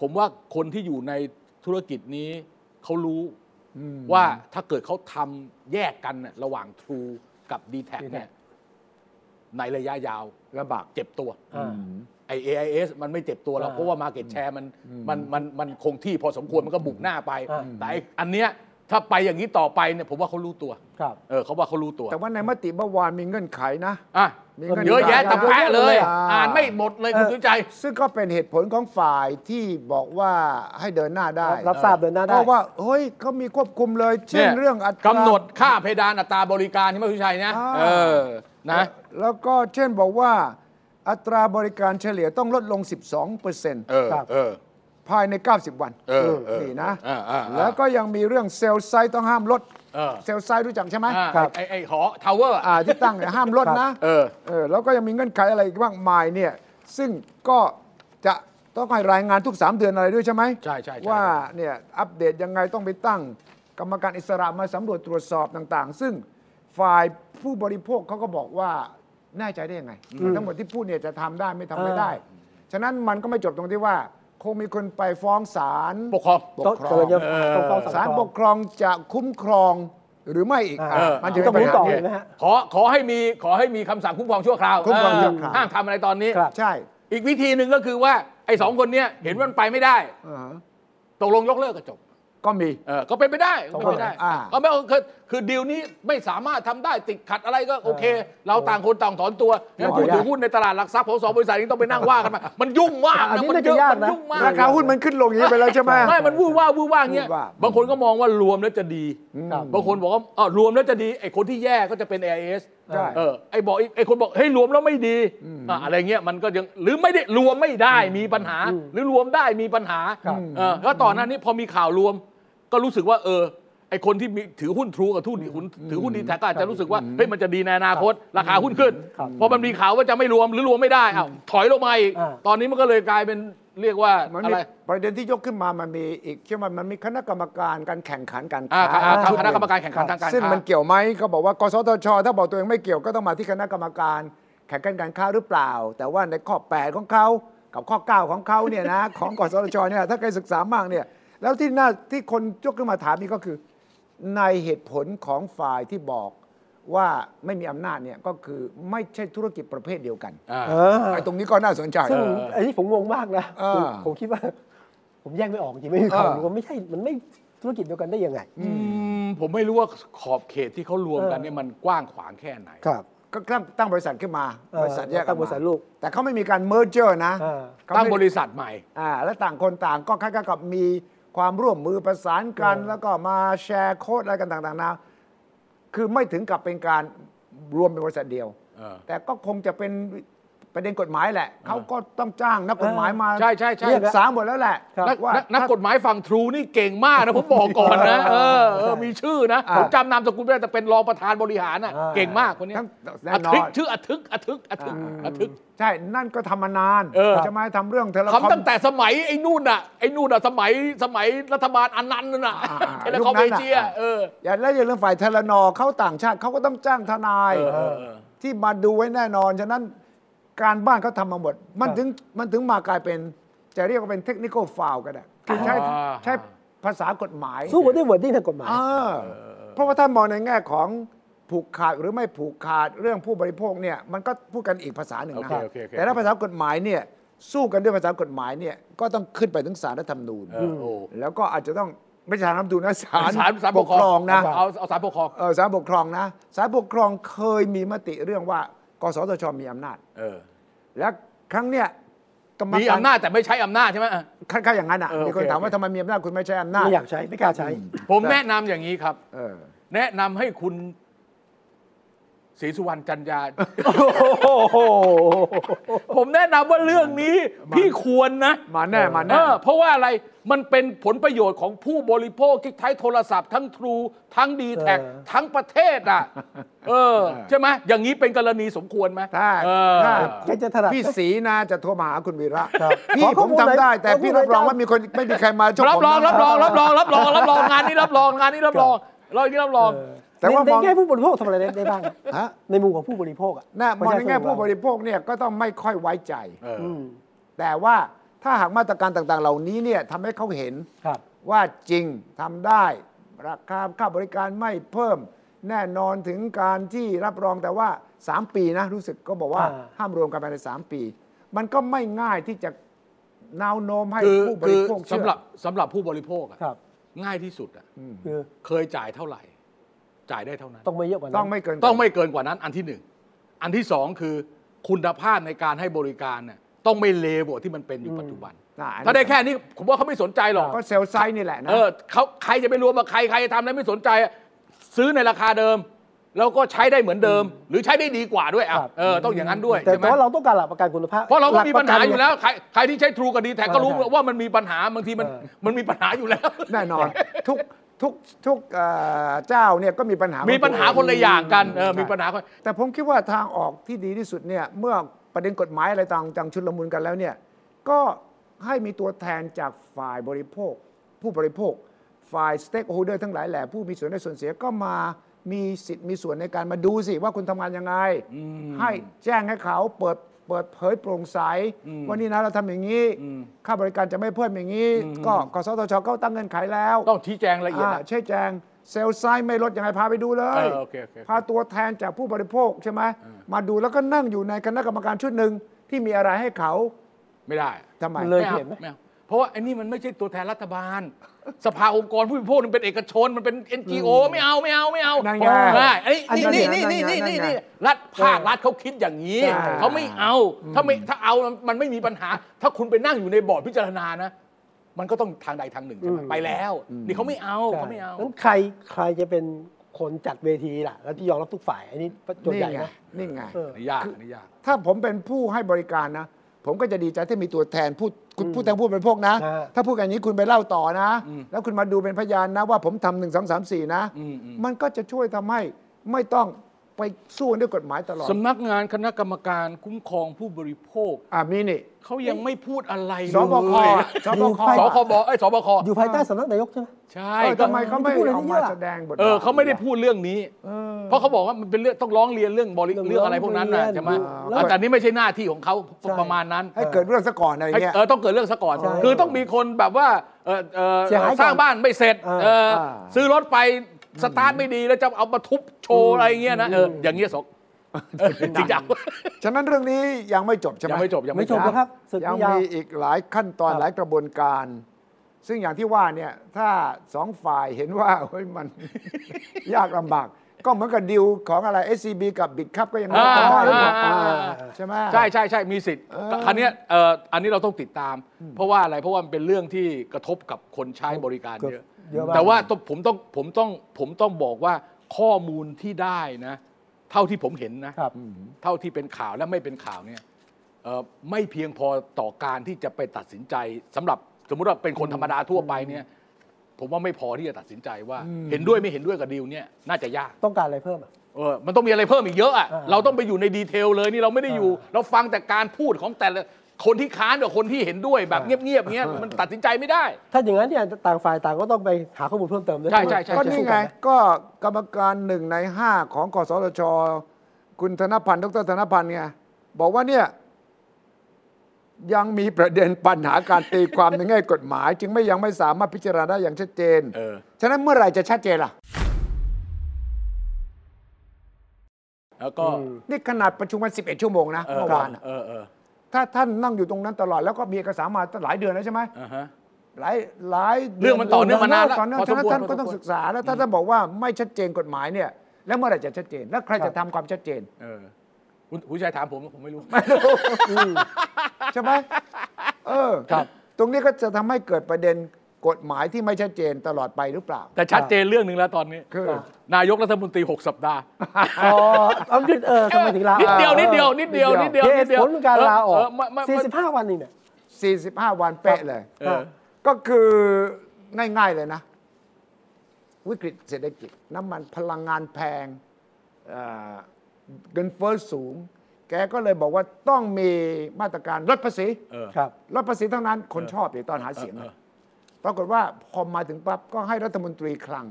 ผมว่าคนที่อยู่ในธุรกิจนี้เขารู้ว่าถ้าเกิดเขาทำแยกกันระหว่าง True กับ ดี แท็ก เนี่ยในระยะยาวลำบากเจ็บตัวไอ เอ ไอ เอส มันไม่เจ็บตัวหรอกเพราะว่า Market Share มันมันมันมันคงที่พอสมควรมันก็บุกหน้าไปแต่อันเนี้ยถ้าไปอย่างนี้ต่อไปเนี่ยผมว่าเขารู้ตัวเออเขาว่าเขารู้ตัวแต่ว่าในมติเมื่อวานมีเงื่อนไขนะอ่ะเยอะแยะตะแปะเลยอ่านไม่หมดเลยคุณตุ้ยใจซึ่งก็เป็นเหตุผลของฝ่ายที่บอกว่าให้เดินหน้าได้รับทราบเดินหน้าได้เพราะว่าเฮ้ยเขามีควบคุมเลยเช่นเรื่องอัตรากำหนดค่าเพดานอัตราบริการที่คุณตุ้ยใจนะเออนะแล้วก็เช่นบอกว่าอัตราบริการเฉลี่ยต้องลดลง สิบสองเปอร์เซ็นต์ ภายในเก้าสิบวันนี่นะแล้วก็ยังมีเรื่องเซลล์ไซต์ต้องห้ามลดเซลล์ไซต์รู้จักใช่ไหมไอไอหอทาวเวอร์ที่ตั้งห้ามลดนะแล้วก็ยังมีเงื่อนไขอะไรบ้างมายเนี่ยซึ่งก็จะต้องให้รายงานทุกสามเดือนอะไรด้วยใช่ไหมใช่ใช่ว่าเนี่ยอัปเดตยังไงต้องไปตั้งกรรมการอิสระมาสำรวจตรวจสอบต่างๆซึ่งฝ่ายผู้บริโภคเขาก็บอกว่าแน่ใจได้ยังไงทั้งหมดที่พูดเนี่ยจะทำได้ไม่ทำไม่ได้ฉะนั้นมันก็ไม่จบตรงที่ว่าคงมีคนไปฟ้องศาลปกครองปกครองศาลปกครองจะคุ้มครองหรือไม่อีกมันจะต้องรู้ต่อนะฮะขอขอให้มีขอให้มีคำสั่งคุ้มครองชั่วคราวห้ามทำอะไรตอนนี้ใช่อีกวิธีหนึ่งก็คือว่าไอ้สองคนเนี้ยเห็นว่ามันไปไม่ได้ตกลงยกเลิกก็จบก็มีเออก็เป็นไปได้ก็เป็นไปได้ก็ไม่คือคือดีลนี้ไม่สามารถทำได้ติดขัดอะไรก็โอเคเราต่างคนต่างถอนตัวแล้วผู้ถือหุ้นในตลาดหลักทรัพย์ของสองบริษัทนี้ต้องไปนั่งว่ากันมามันยุ่งมากนะมันยุ่งมากราคาหุ้นมันขึ้นลงอย่างนี้ไปแล้วใช่ไหมไม่มันวู่ว่าวู่ว่าอย่างเงี้ยบางคนก็มองว่ารวมแล้วจะดีบางคนบอกว่าอ๋อรวมแล้วจะดีไอ้คนที่แย่ก็จะเป็น เอ ไอ เอส เออไอ้บอกไอ้คนบอกเฮ้ยรวมแล้วไม่ดีอะไรเงี้ยมันก็ยังหรือไม่ได้รวมไม่ได้มีปัญหาหรือรวมได้มีปัญหาเออแล้วต่อหน้านี้พอมีข่าวรวมก็รู้สึกว่าเออไอคนที่ถือหุ้นทรูกับทุนถือหุ้นดีแท็กก็อาจจะรู้สึกว่าเฮ้ยมันจะดีในอนาคตราคาหุ้นขึ้นพอมันมีข่าวว่าจะไม่รวมหรือรวมไม่ได้อ้าวถอยลงมาอีกตอนนี้มันก็เลยกลายเป็นเรียกว่าอะไรประเด็นที่ยกขึ้นมามันมีอีกเชื่อมันมันมีคณะกรรมการการแข่งขันการค้าคณะกรรมการแข่งขันทางการซึ่งมันเกี่ยวไหมก็บอกว่ากสทช.ถ้าบอกตัวเองไม่เกี่ยวก็ต้องมาที่คณะกรรมการแข่งขันการค้าหรือเปล่าแต่ว่าในข้อแปดของเขากับข้อเก้าของเขาเนี่ยนะของกสทช.เนี่ยถ้าใครศึกษามากเนี่ยแล้วที่น่าที่คนยกขึ้นมาถามนี่ก็คือในเหตุผลของฝ่ายที่บอกว่าไม่มีอำนาจเนี่ยก็คือไม่ใช่ธุรกิจประเภทเดียวกันไอ้ตรงนี้ก็น่าสนใจซึ่งไอ้ที่ผมงงมากนะผมคิดว่าผมแยกไม่ออกจริงไม่มีความรู้ว่าไม่ใช่มันไม่ธุรกิจเดียวกันได้ยังไงผมไม่รู้ว่าขอบเขตที่เขารวมกันเนี่ยมันกว้างขวางแค่ไหนครับก็ตั้งบริษัทขึ้นมาบริษัทแยกตั้งบริษัทลูกแต่เขาไม่มีการเมอร์เจอร์นะตั้งบริษัทใหม่แล้วต่างคนต่างก็คล้ายๆกับมี ความร่วมมือประสานกันแล้วก็มาแชร์โค้ดอะไรกันต่างๆนะคือไม่ถึงกับเป็นการรวมเป็นบริษัทเดียวแต่ก็คงจะเป็นประเด็นกฎหมายแหละเขาก็ต้องจ้างนักกฎหมายมาใช่ใช่ใช่เรียกสามหมดแล้วแหละว่านักกฎหมายฝั่งทรูนี่เก่งมากนะผมบอกก่อนนะเออมีชื่อนะผมจำนามสกุลไม่ได้แต่เป็นรองประธานบริหารนะเก่งมากคนนี้อธิกชื่ออธิกอธิกอธิกอธิกใช่นั่นก็ทำมานานใช่ไหมทำเรื่องเทเลคอมทำตั้งแต่สมัยไอ้นู่นน่ะไอ้นู่นน่ะสมัยสมัยรัฐบาลอนันต์น่ะเทเลคอมเอเชียเอออย่าแล้วอย่าเรื่องฝ่ายเทเลนอเข้าต่างชาติเขาก็ต้องจ้างทนายที่มาดูไว้แน่นอนฉะนั้นการบ้านเขาทำมาหมดมันถึงมันถึงมากลายเป็นจะเรียกว่าเป็นเทคนิคฟาวก็ได้คือใช้ใช้ภาษากฎหมายสู้กันด้วยวอร์ดดิ้งทางกฎหมายเพราะว่าถ้ามองในแง่ของผูกขาดหรือไม่ผูกขาดเรื่องผู้บริโภคเนี่ยมันก็พูดกันอีกภาษาหนึ่งนะแต่ถ้าภาษากฎหมายเนี่ยสู้กันด้วยภาษากฎหมายเนี่ยก็ต้องขึ้นไปถึงศาลรัฐธรรมนูญแล้วก็อาจจะต้องไม่ใช่ศาลรัฐธรรมนูญนะศาลศาลปกครองนะเอาเอาศาลปกครองเออศาลปกครองนะศาลปกครองเคยมีมติเรื่องว่ากสทช.มีอำนาจและครั้งเนี้ยมีอำนาจแต่ไม่ใช้อำนาจใช่ไหมคล้ายๆอย่างนั้นอ่ะมีคนถามว่าทำไมมีอำนาจคุณไม่ใช้อำนาจไม่อยากใช้ไม่กล้าใช้ผมแนะนำอย่างนี้ครับแนะนำให้คุณศรีสุวรรณจันยาผมแนะนำว่าเรื่องนี้พี่ควรนะมาแน่มาแน่เพราะว่าอะไรมันเป็นผลประโยชน์ของผู้บริโภคที่ใช้โทรศัพท์ทั้ง True ทั้ง ดี แท็ก ทั้งประเทศอ่ะเออใช่ไหมอย่างนี้เป็นกรณีสมควรไหมถ้าพี่ศรีนะจะโทรมาหาคุณวีระพี่ผมทำได้แต่พี่รับรองว่ามีคนไม่มีใครมาชมรับรองรับรองรับรองรับรองรับรองงานนี้รับรองงานนี้รับรองเราที่รับรองแต่ว่าในแง่ผู้บริโภคทำอะไรได้บ้างในมุมของผู้บริโภคอ่ะมองในแง่ผู้บริโภคเนี่ยก็ต้องไม่ค่อยไว้ใจแต่ว่าถ้าหากมาตรการต่างๆเหล่านี้เนี่ยทำให้เขาเห็นว่าจริงทำได้ราคาค่าบริการไม่เพิ่มแน่นอนถึงการที่รับรองแต่ว่าสามปีนะรู้สึกก็บอกว่าห้ามรวมกันภายในสามปีมันก็ไม่ง่ายที่จะแนวโน้มให้ผู้บริโภคเชื่อสำหรับสำหรับผู้บริโภคง่ายที่สุดอ่ะเคยจ่ายเท่าไหร่จ่ายได้เท่านั้นต้องไม่เยอะกว่านั้นต้องไม่เกินต้องไม่เกินกว่านั้นอันที่หนึ่งอันที่สองคือคุณภาพในการให้บริการเนี่ยต้องไม่เลวกว่าที่มันเป็นอยู่ปัจจุบันถ้าได้แค่นี้ผมว่าเขาไม่สนใจหรอกก็เซลล์ไซส์นี่แหละนะเออเขาใครจะไปรวมกับใครใครจะทำอะไรไม่สนใจซื้อในราคาเดิมแล้วก็ใช้ได้เหมือนเดิมหรือใช้ได้ดีกว่าด้วยอ่ะเออต้องอย่างนั้นด้วยแต่เพราะเราต้องการหลักประกันคุณภาพเพราะเราก็มีปัญหาอยู่แล้วใครที่ใช้ True กับ ดี แท็ก ก็รู้ว่ามันมีปัญหาบางทีมันมันมีปัญหาอยู่แล้วแน่นอนทุกทุกทุกเจ้าเนี่ยก็มีปัญหามีปัญหาคนละอย่างกันเออมีปัญหาแต่ผมคิดว่าทางออกที่ดีที่สุดเนี่ยเมื่อประเด็นกฎหมายอะไรต่างๆชุลมุนกันแล้วเนี่ยก็ให้มีตัวแทนจากฝ่ายบริโภคผู้บริโภคฝ่ายสเต็กโฮลเดอร์ทั้งหลายแหล่ผู้มีส่วนได้ส่วนเสียก็มามีสิทธิ์มีส่วนในการมาดูสิว่าคุณทำงานยังไงให้แจ้งให้เขาเปิดเปิดเผยโปร่งใสว่านี่นะเราทำอย่างนี้ค่าบริการจะไม่เพิ่มอย่างนี้ก็กสทช.เขาตั้งเงื่อนไขแล้วต้องชี้แจงละเอียดใช่แจงเซลล์ไซด์ไม่ลดยังไงพาไปดูเลยพาตัวแทนจากผู้บริโภคใช่ไหมมาดูแล้วก็นั่งอยู่ในคณะกรรมการชุดหนึ่งที่มีอะไรให้เขาไม่ได้ทำไมเลยเห็นไหมเพราะว่าไอ้นี่มันไม่ใช่ตัวแทนรัฐบาลสภาองค์กรผู้บริโภคมันเป็นเอกชนมันเป็น เอ็น จี โอ ไม่เอาไม่เอาไม่เอานี่นี่นี่นี่นี่นี่นี่รัฐภาครัฐเขาคิดอย่างนี้เขาไม่เอาถ้าไม่ถ้าเอามันไม่มีปัญหาถ้าคุณไปนั่งอยู่ในบอร์ดพิจารณานะมันก็ต้องทางใดทางหนึ่งใช่ไหมไปแล้วนี่เขาไม่เอาเขาไม่เอานั้นใครใครจะเป็นคนจัดเวทีล่ะแล้วที่ยอมรับทุกฝ่ายอันนี้โจทย์ใหญ่นะนี่ไงนี่ยากนี่ยากถ้าผมเป็นผู้ให้บริการนะผมก็จะดีใจที่มีตัวแทนพูดพูดแทนพูดเป็นพวกนะถ้าพูดอย่างนี้คุณไปเล่าต่อนะแล้วคุณมาดูเป็นพยานนะว่าผมทำหนึ่งสองสามสี่นะมันก็จะช่วยทำให้ไม่ต้องไปสู้ด้วยกฎหมายตลอดสำนักงานคณะกรรมการคุ้มครองผู้บริโภคอ่ะมีนี่เขายังไม่พูดอะไรสบคสบคสคบไอ้สบคอยู่ภายใต้สำนักนายกใช่ไหมใช่ทำไมเขาไม่ออกมาแสดงบทบาทเออเขาไม่ได้พูดเรื่องนี้เพราะเขาบอกว่ามันเป็นเรื่องต้องร้องเรียนเรื่องบริเรื่องอะไรพวกนั้นนะใช่ไหมแต่นี่ไม่ใช่หน้าที่ของเขาประมาณนั้นให้เกิดเรื่องซะก่อนอะไรเงี้ยเออต้องเกิดเรื่องซะก่อนคือต้องมีคนแบบว่าเออเออสร้างบ้านไม่เสร็จเออซื้อรถไปสตาร์ทไม่ดีแล้วจะเอามาทุบโชว์อะไรเงี้ยนะเอออย่างเงี้ยสกจริงจังฉะนั้นเรื่องนี้ยังไม่จบใช่ไหมยังไม่จบยังไม่จบนะครับยังมีอีกหลายขั้นตอนหลายกระบวนการซึ่งอย่างที่ว่าเนี่ยถ้าสองฝ่ายเห็นว่าเฮ้ยมันยากลำบาก ก็เหมือนกับดิวของอะไร เอส ซี บี กับบิดคัพก็ยังไม่ได้ใช่ไหมใช่ใช่ใช่มีสิทธิ์อันนี้อันนี้เราต้องติดตามเพราะว่าอะไรเพราะว่ามันเป็นเรื่องที่กระทบกับคนใช้บริการเยอะแต่ว่าผมต้องผมต้องผมต้องบอกว่าข้อมูลที่ได้นะเท่าที่ผมเห็นนะเท่าที่เป็นข่าวและไม่เป็นข่าวเนี่ยไม่เพียงพอต่อการที่จะไปตัดสินใจสำหรับสมมติว่าเป็นคนธรรมดาทั่วไปเนี่ยผมว่าไม่พอที่จะตัดสินใจว่าเห็นด้วยไม่เห็นด้วยกับดีลเนี่ยน่าจะยากต้องการอะไรเพิ่มอ่ะเออมันต้องมีอะไรเพิ่มอีกเยอะอ่ะเราต้องไปอยู่ในดีเทลเลยนี่เราไม่ได้อยู่เราฟังแต่การพูดของแต่ละคนที่ค้านกับคนที่เห็นด้วยแบบเงียบๆเงี้ยมันตัดสินใจไม่ได้ถ้าอย่างนั้นเนี่ยต่างฝ่ายต่างก็ต้องไปหาข้อมูลเพิ่มเติมด้วยใช่ใช่ใช่ก็นี่ไงก็กรรมการหนึ่งในห้าของกสทช.คุณธนพันธ์ดร.ธนพันธ์ไงบอกว่าเนี่ยยังมีประเด็นปัญหาการตีความในแง่กฎหมายจึงไม่ยังไม่สามารถพิจารณาได้อย่างชัดเจนฉะนั้นเมื่อไหร่จะชัดเจนล่ะแล้วก็นี่ขนาดประชุมกันสิบเอ็ดชั่วโมงนะเมื่อวานถ้าท่านนั่งอยู่ตรงนั้นตลอดแล้วก็มีเอกสารมาหลายเดือนแล้วใช่ไหมหลายหลายเรื่องมันต่อเนื่องมานานแล้วฉะนั้นท่านก็ต้องศึกษาแล้วถ้าท่านบอกว่าไม่ชัดเจนกฎหมายเนี่ยแล้วเมื่อไหร่จะชัดเจนแล้วใครจะทำความชัดเจนผู้ชายถามผมผมไม่รู้ไม่รู้ใช่ไหมเออครับตรงนี้ก็จะทำให้เกิดประเด็นกฎหมายที่ไม่ชัดเจนตลอดไปหรือเปล่าแต่ชัดเจนเรื่องหนึ่งแล้วตอนนี้คือนายกรัฐมนตรีหกสัปดาห์อ๋ออันนี้เออสมัยถึงลานิดเดียวนิดเดียวนิดเดียวนิดเดียวนิดเดียวผลการลาออกสี่สิบห้าวันนี่เนี่ยสี่สิบห้าวันเป๊ะเลยก็คือง่ายๆเลยนะวิกฤตเศรษฐกิจน้ำมันพลังงานแพงเงินเฟ้อสูงแกก็เลยบอกว่าต้องมีมาตรการลดภาษีลดภาษีทั้งนั้นคนชอบเลยตอนหาเสียงปรากฏว่าพอมาถึงปั๊บก็ให้รัฐมนตรีคลัง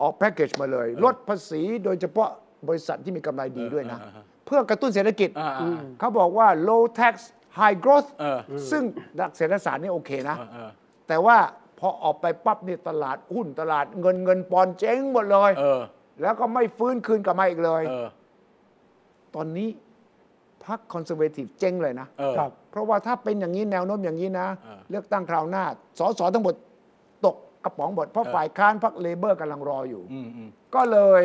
ออกแพ็กเกจมาเลยลดภาษีโดยเฉพาะบริษัทที่มีกำไรดีด้วยนะเพื่อกระตุ้นเศรษฐกิจเขาบอกว่า low tax high growth ซึ่งหลักเศรษฐศาสตร์นี่โอเคนะแต่ว่าพอออกไปปั๊บเนี่ยตลาดหุ้นตลาดเงินเงินปอนเจ๊งหมดเลยแล้วก็ไม่ฟื้นคืนกลับมาอีกเลยตอนนี้พรรคคอนเซอร์เวทีฟเจ๊งเลยนะเพราะว่าถ้าเป็นอย่างนี้แนวโน้มอย่างนี้นะเลือกตั้งคราวหน้าสสทั้งหมดตกกระป๋องหมดเพราะฝ่ายค้านพรรคเลเบอร์กำลังรออยู่ก็เลย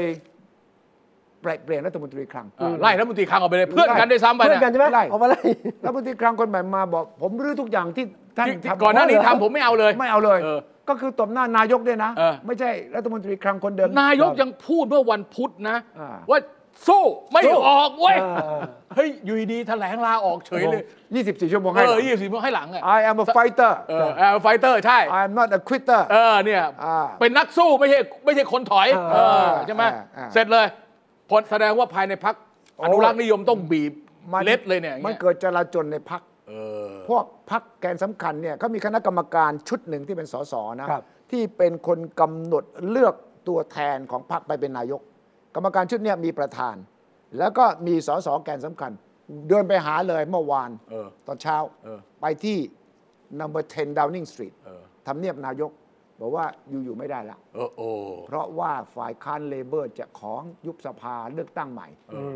เปลี่ยนรัฐมนตรีคลังไล่รัฐมนตรีคลังออกไปเลยเพื่อนกันได้ซ้ำไปเพื่อนกันใช่ไหมไล่ออกมาไล่รัฐมนตรีคลังคนใหม่มาบอกผมรื้อทุกอย่างที่ท่านก่อนหน้านี้ทำผมไม่เอาเลยไม่เอาเลยก็คือตบหน้านายกด้วยนะไม่ใช่รัฐมนตรีคลังคนเดิมนายกยังพูดเมื่อวันพุธนะว่าสู้ไม่ออกเว้ยเฮ้ยอยู่ดีแถลงลาออกเฉยเลยยี่สิบสี่ชั่วโมงให้หลังยี่สิบสี่ชั่วโมงให้หลังอ่ะ I am a fighter I am a fighter ใช่ I am not a quitter เออเนี่ยเป็นนักสู้ไม่ใช่ไม่ใช่คนถอยใช่ไหมเสร็จเลยผลแสดงว่าภายในพรรคอนุรักษ์นิยมต้องบีบเล็ดเลยเนี่ยมันเกิดจลาจลในพรรคพวกพรรคแกนสำคัญเนี่ยเขามีคณะกรรมการชุดหนึ่งที่เป็นสสนะที่เป็นคนกำหนดเลือกตัวแทนของพรรคไปเป็นนายกกรรมการชุดนี้มีประธานแล้วก็มีสสแกนสำคัญเดินไปหาเลยเมื่อวานตอนเช้าไปที่ number สิบ Downing Street ทำเนียบนายกบอกว่าอยู่ๆไม่ได้ละเพราะว่าฝ่ายค้านเลเบอร์จะของยุบสภาเลือกตั้งใหม่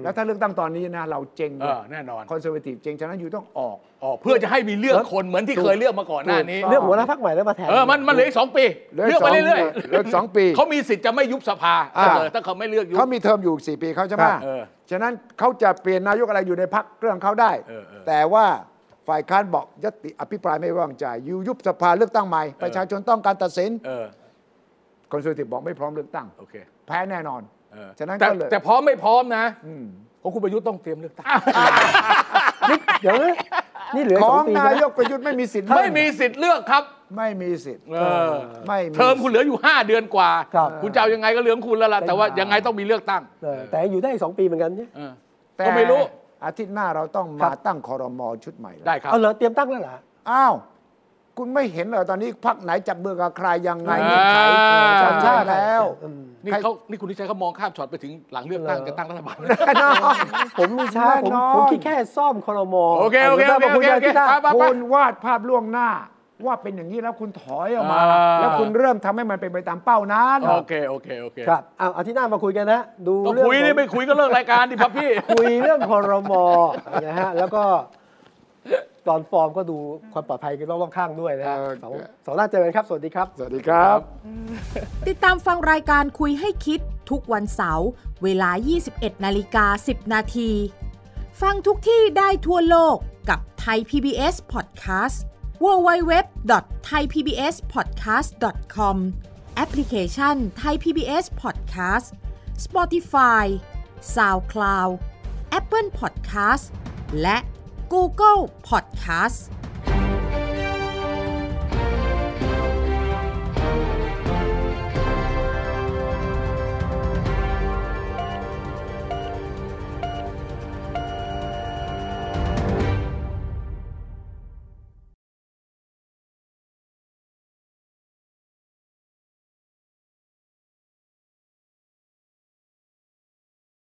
แล้วถ้าเลือกตั้งตอนนี้นะเราเจงแน่นอนคอนเซอร์เวทีฟเจงฉะนั้นอยู่ต้องออกออกเพื่อจะให้มีเลือกคนเหมือนที่เคยเลือกมาก่อนหน้านี้เลือกหัวหน้าพรรคใหม่แล้วมาแทนเออมันมันเหลืออีกสองปีเลือกไปเรื่อยๆเลือกสองปีเขามีสิทธิ์จะไม่ยุบสภาถ้าเขาไม่เลือกยุบเขามีเทอมอยู่สี่ปีเขาใช่ไหมฉะนั้นเขาจะเปลี่ยนนายกอะไรอยู่ในพรรคเรื่องเขาได้แต่ว่าฝ่ายค้านบอกยติอภิปรายไม่วางใจอยู่ยุบสภาเลือกตั้งใหม่ประชาชนต้องการตัดสินคอนเซอร์เวทีฟบอกไม่พร้อมเลือกตั้งแพ้แน่นอนฉะนั้นก็เลยแต่พร้อมไม่พร้อมนะของคุณประยุทธ์ต้องเตรียมเลือกตั้งเดี๋ยวนี่เหลือของนายกประยุทธ์ไม่มีสิทธิ์ไม่มีสิทธิ์เลือกครับไม่มีสิทธิ์ไม่เทอมคุณเหลืออยู่ห้าเดือนกว่าคุณจะเอายังไงก็เรื่องคุณแล้วล่ะแต่ว่ายังไงต้องมีเลือกตั้งแต่อยู่ได้อีกสองปีเหมือนกันเนี่ยก็ไม่รู้อาทิตย์หน้าเราต้องมาตั้งครม.ชุดใหม่ได้ครับเอาเหรอเตรียมตั้งแล้วเหรออ้าวคุณไม่เห็นเหรอตอนนี้พรรคไหนจับมือกับใครยังไงนี่ใครชาติชาติแล้วนี่เขานี่คุณนิชัยเขามองข้ามช็อตไปถึงหลังเลือกตั้งจะตั้งรัฐบาลผมนิชัยผมผมคิดแค่ซ่อมครม.โอเคโอเคโอเคโอเคคุณวาดภาพล่วงหน้าว่าเป็นอย่างนี้แล้วคุณถอยออกมาแล้วคุณเริ่มทำให้มันเป็นไปตามเป้านั้นโอเคโอเคโอเคครับเอาอาทิตย์หน้ามาคุยกันนะดูเรื่องคุยนี่ไม่คุยก็เลิกรายการดิพับพี่คุยเรื่องครม.นะฮะแล้วก็ ตอนฟอร์มก็ดูความปลอดภัยกันรอบๆข้างด้วยนะครับสองสองหน้าเจอกันครับสวัสดีครับสวัสดีครับติดตามฟังรายการคุยให้คิดทุกวันเสาร์เวลา ยี่สิบเอ็ดนาฬิกาสิบ นาทีฟังทุกที่ได้ทั่วโลกกับ Thai พี บี เอส Podcastดับเบิลยู ดับเบิลยู ดับเบิลยู ดอท ไทยพีบีเอสพอดแคสต์ ดอท คอม แอปพลิเคชัน Thai พี บี เอส Podcast Spotify SoundCloud Apple Podcast และ Google Podcast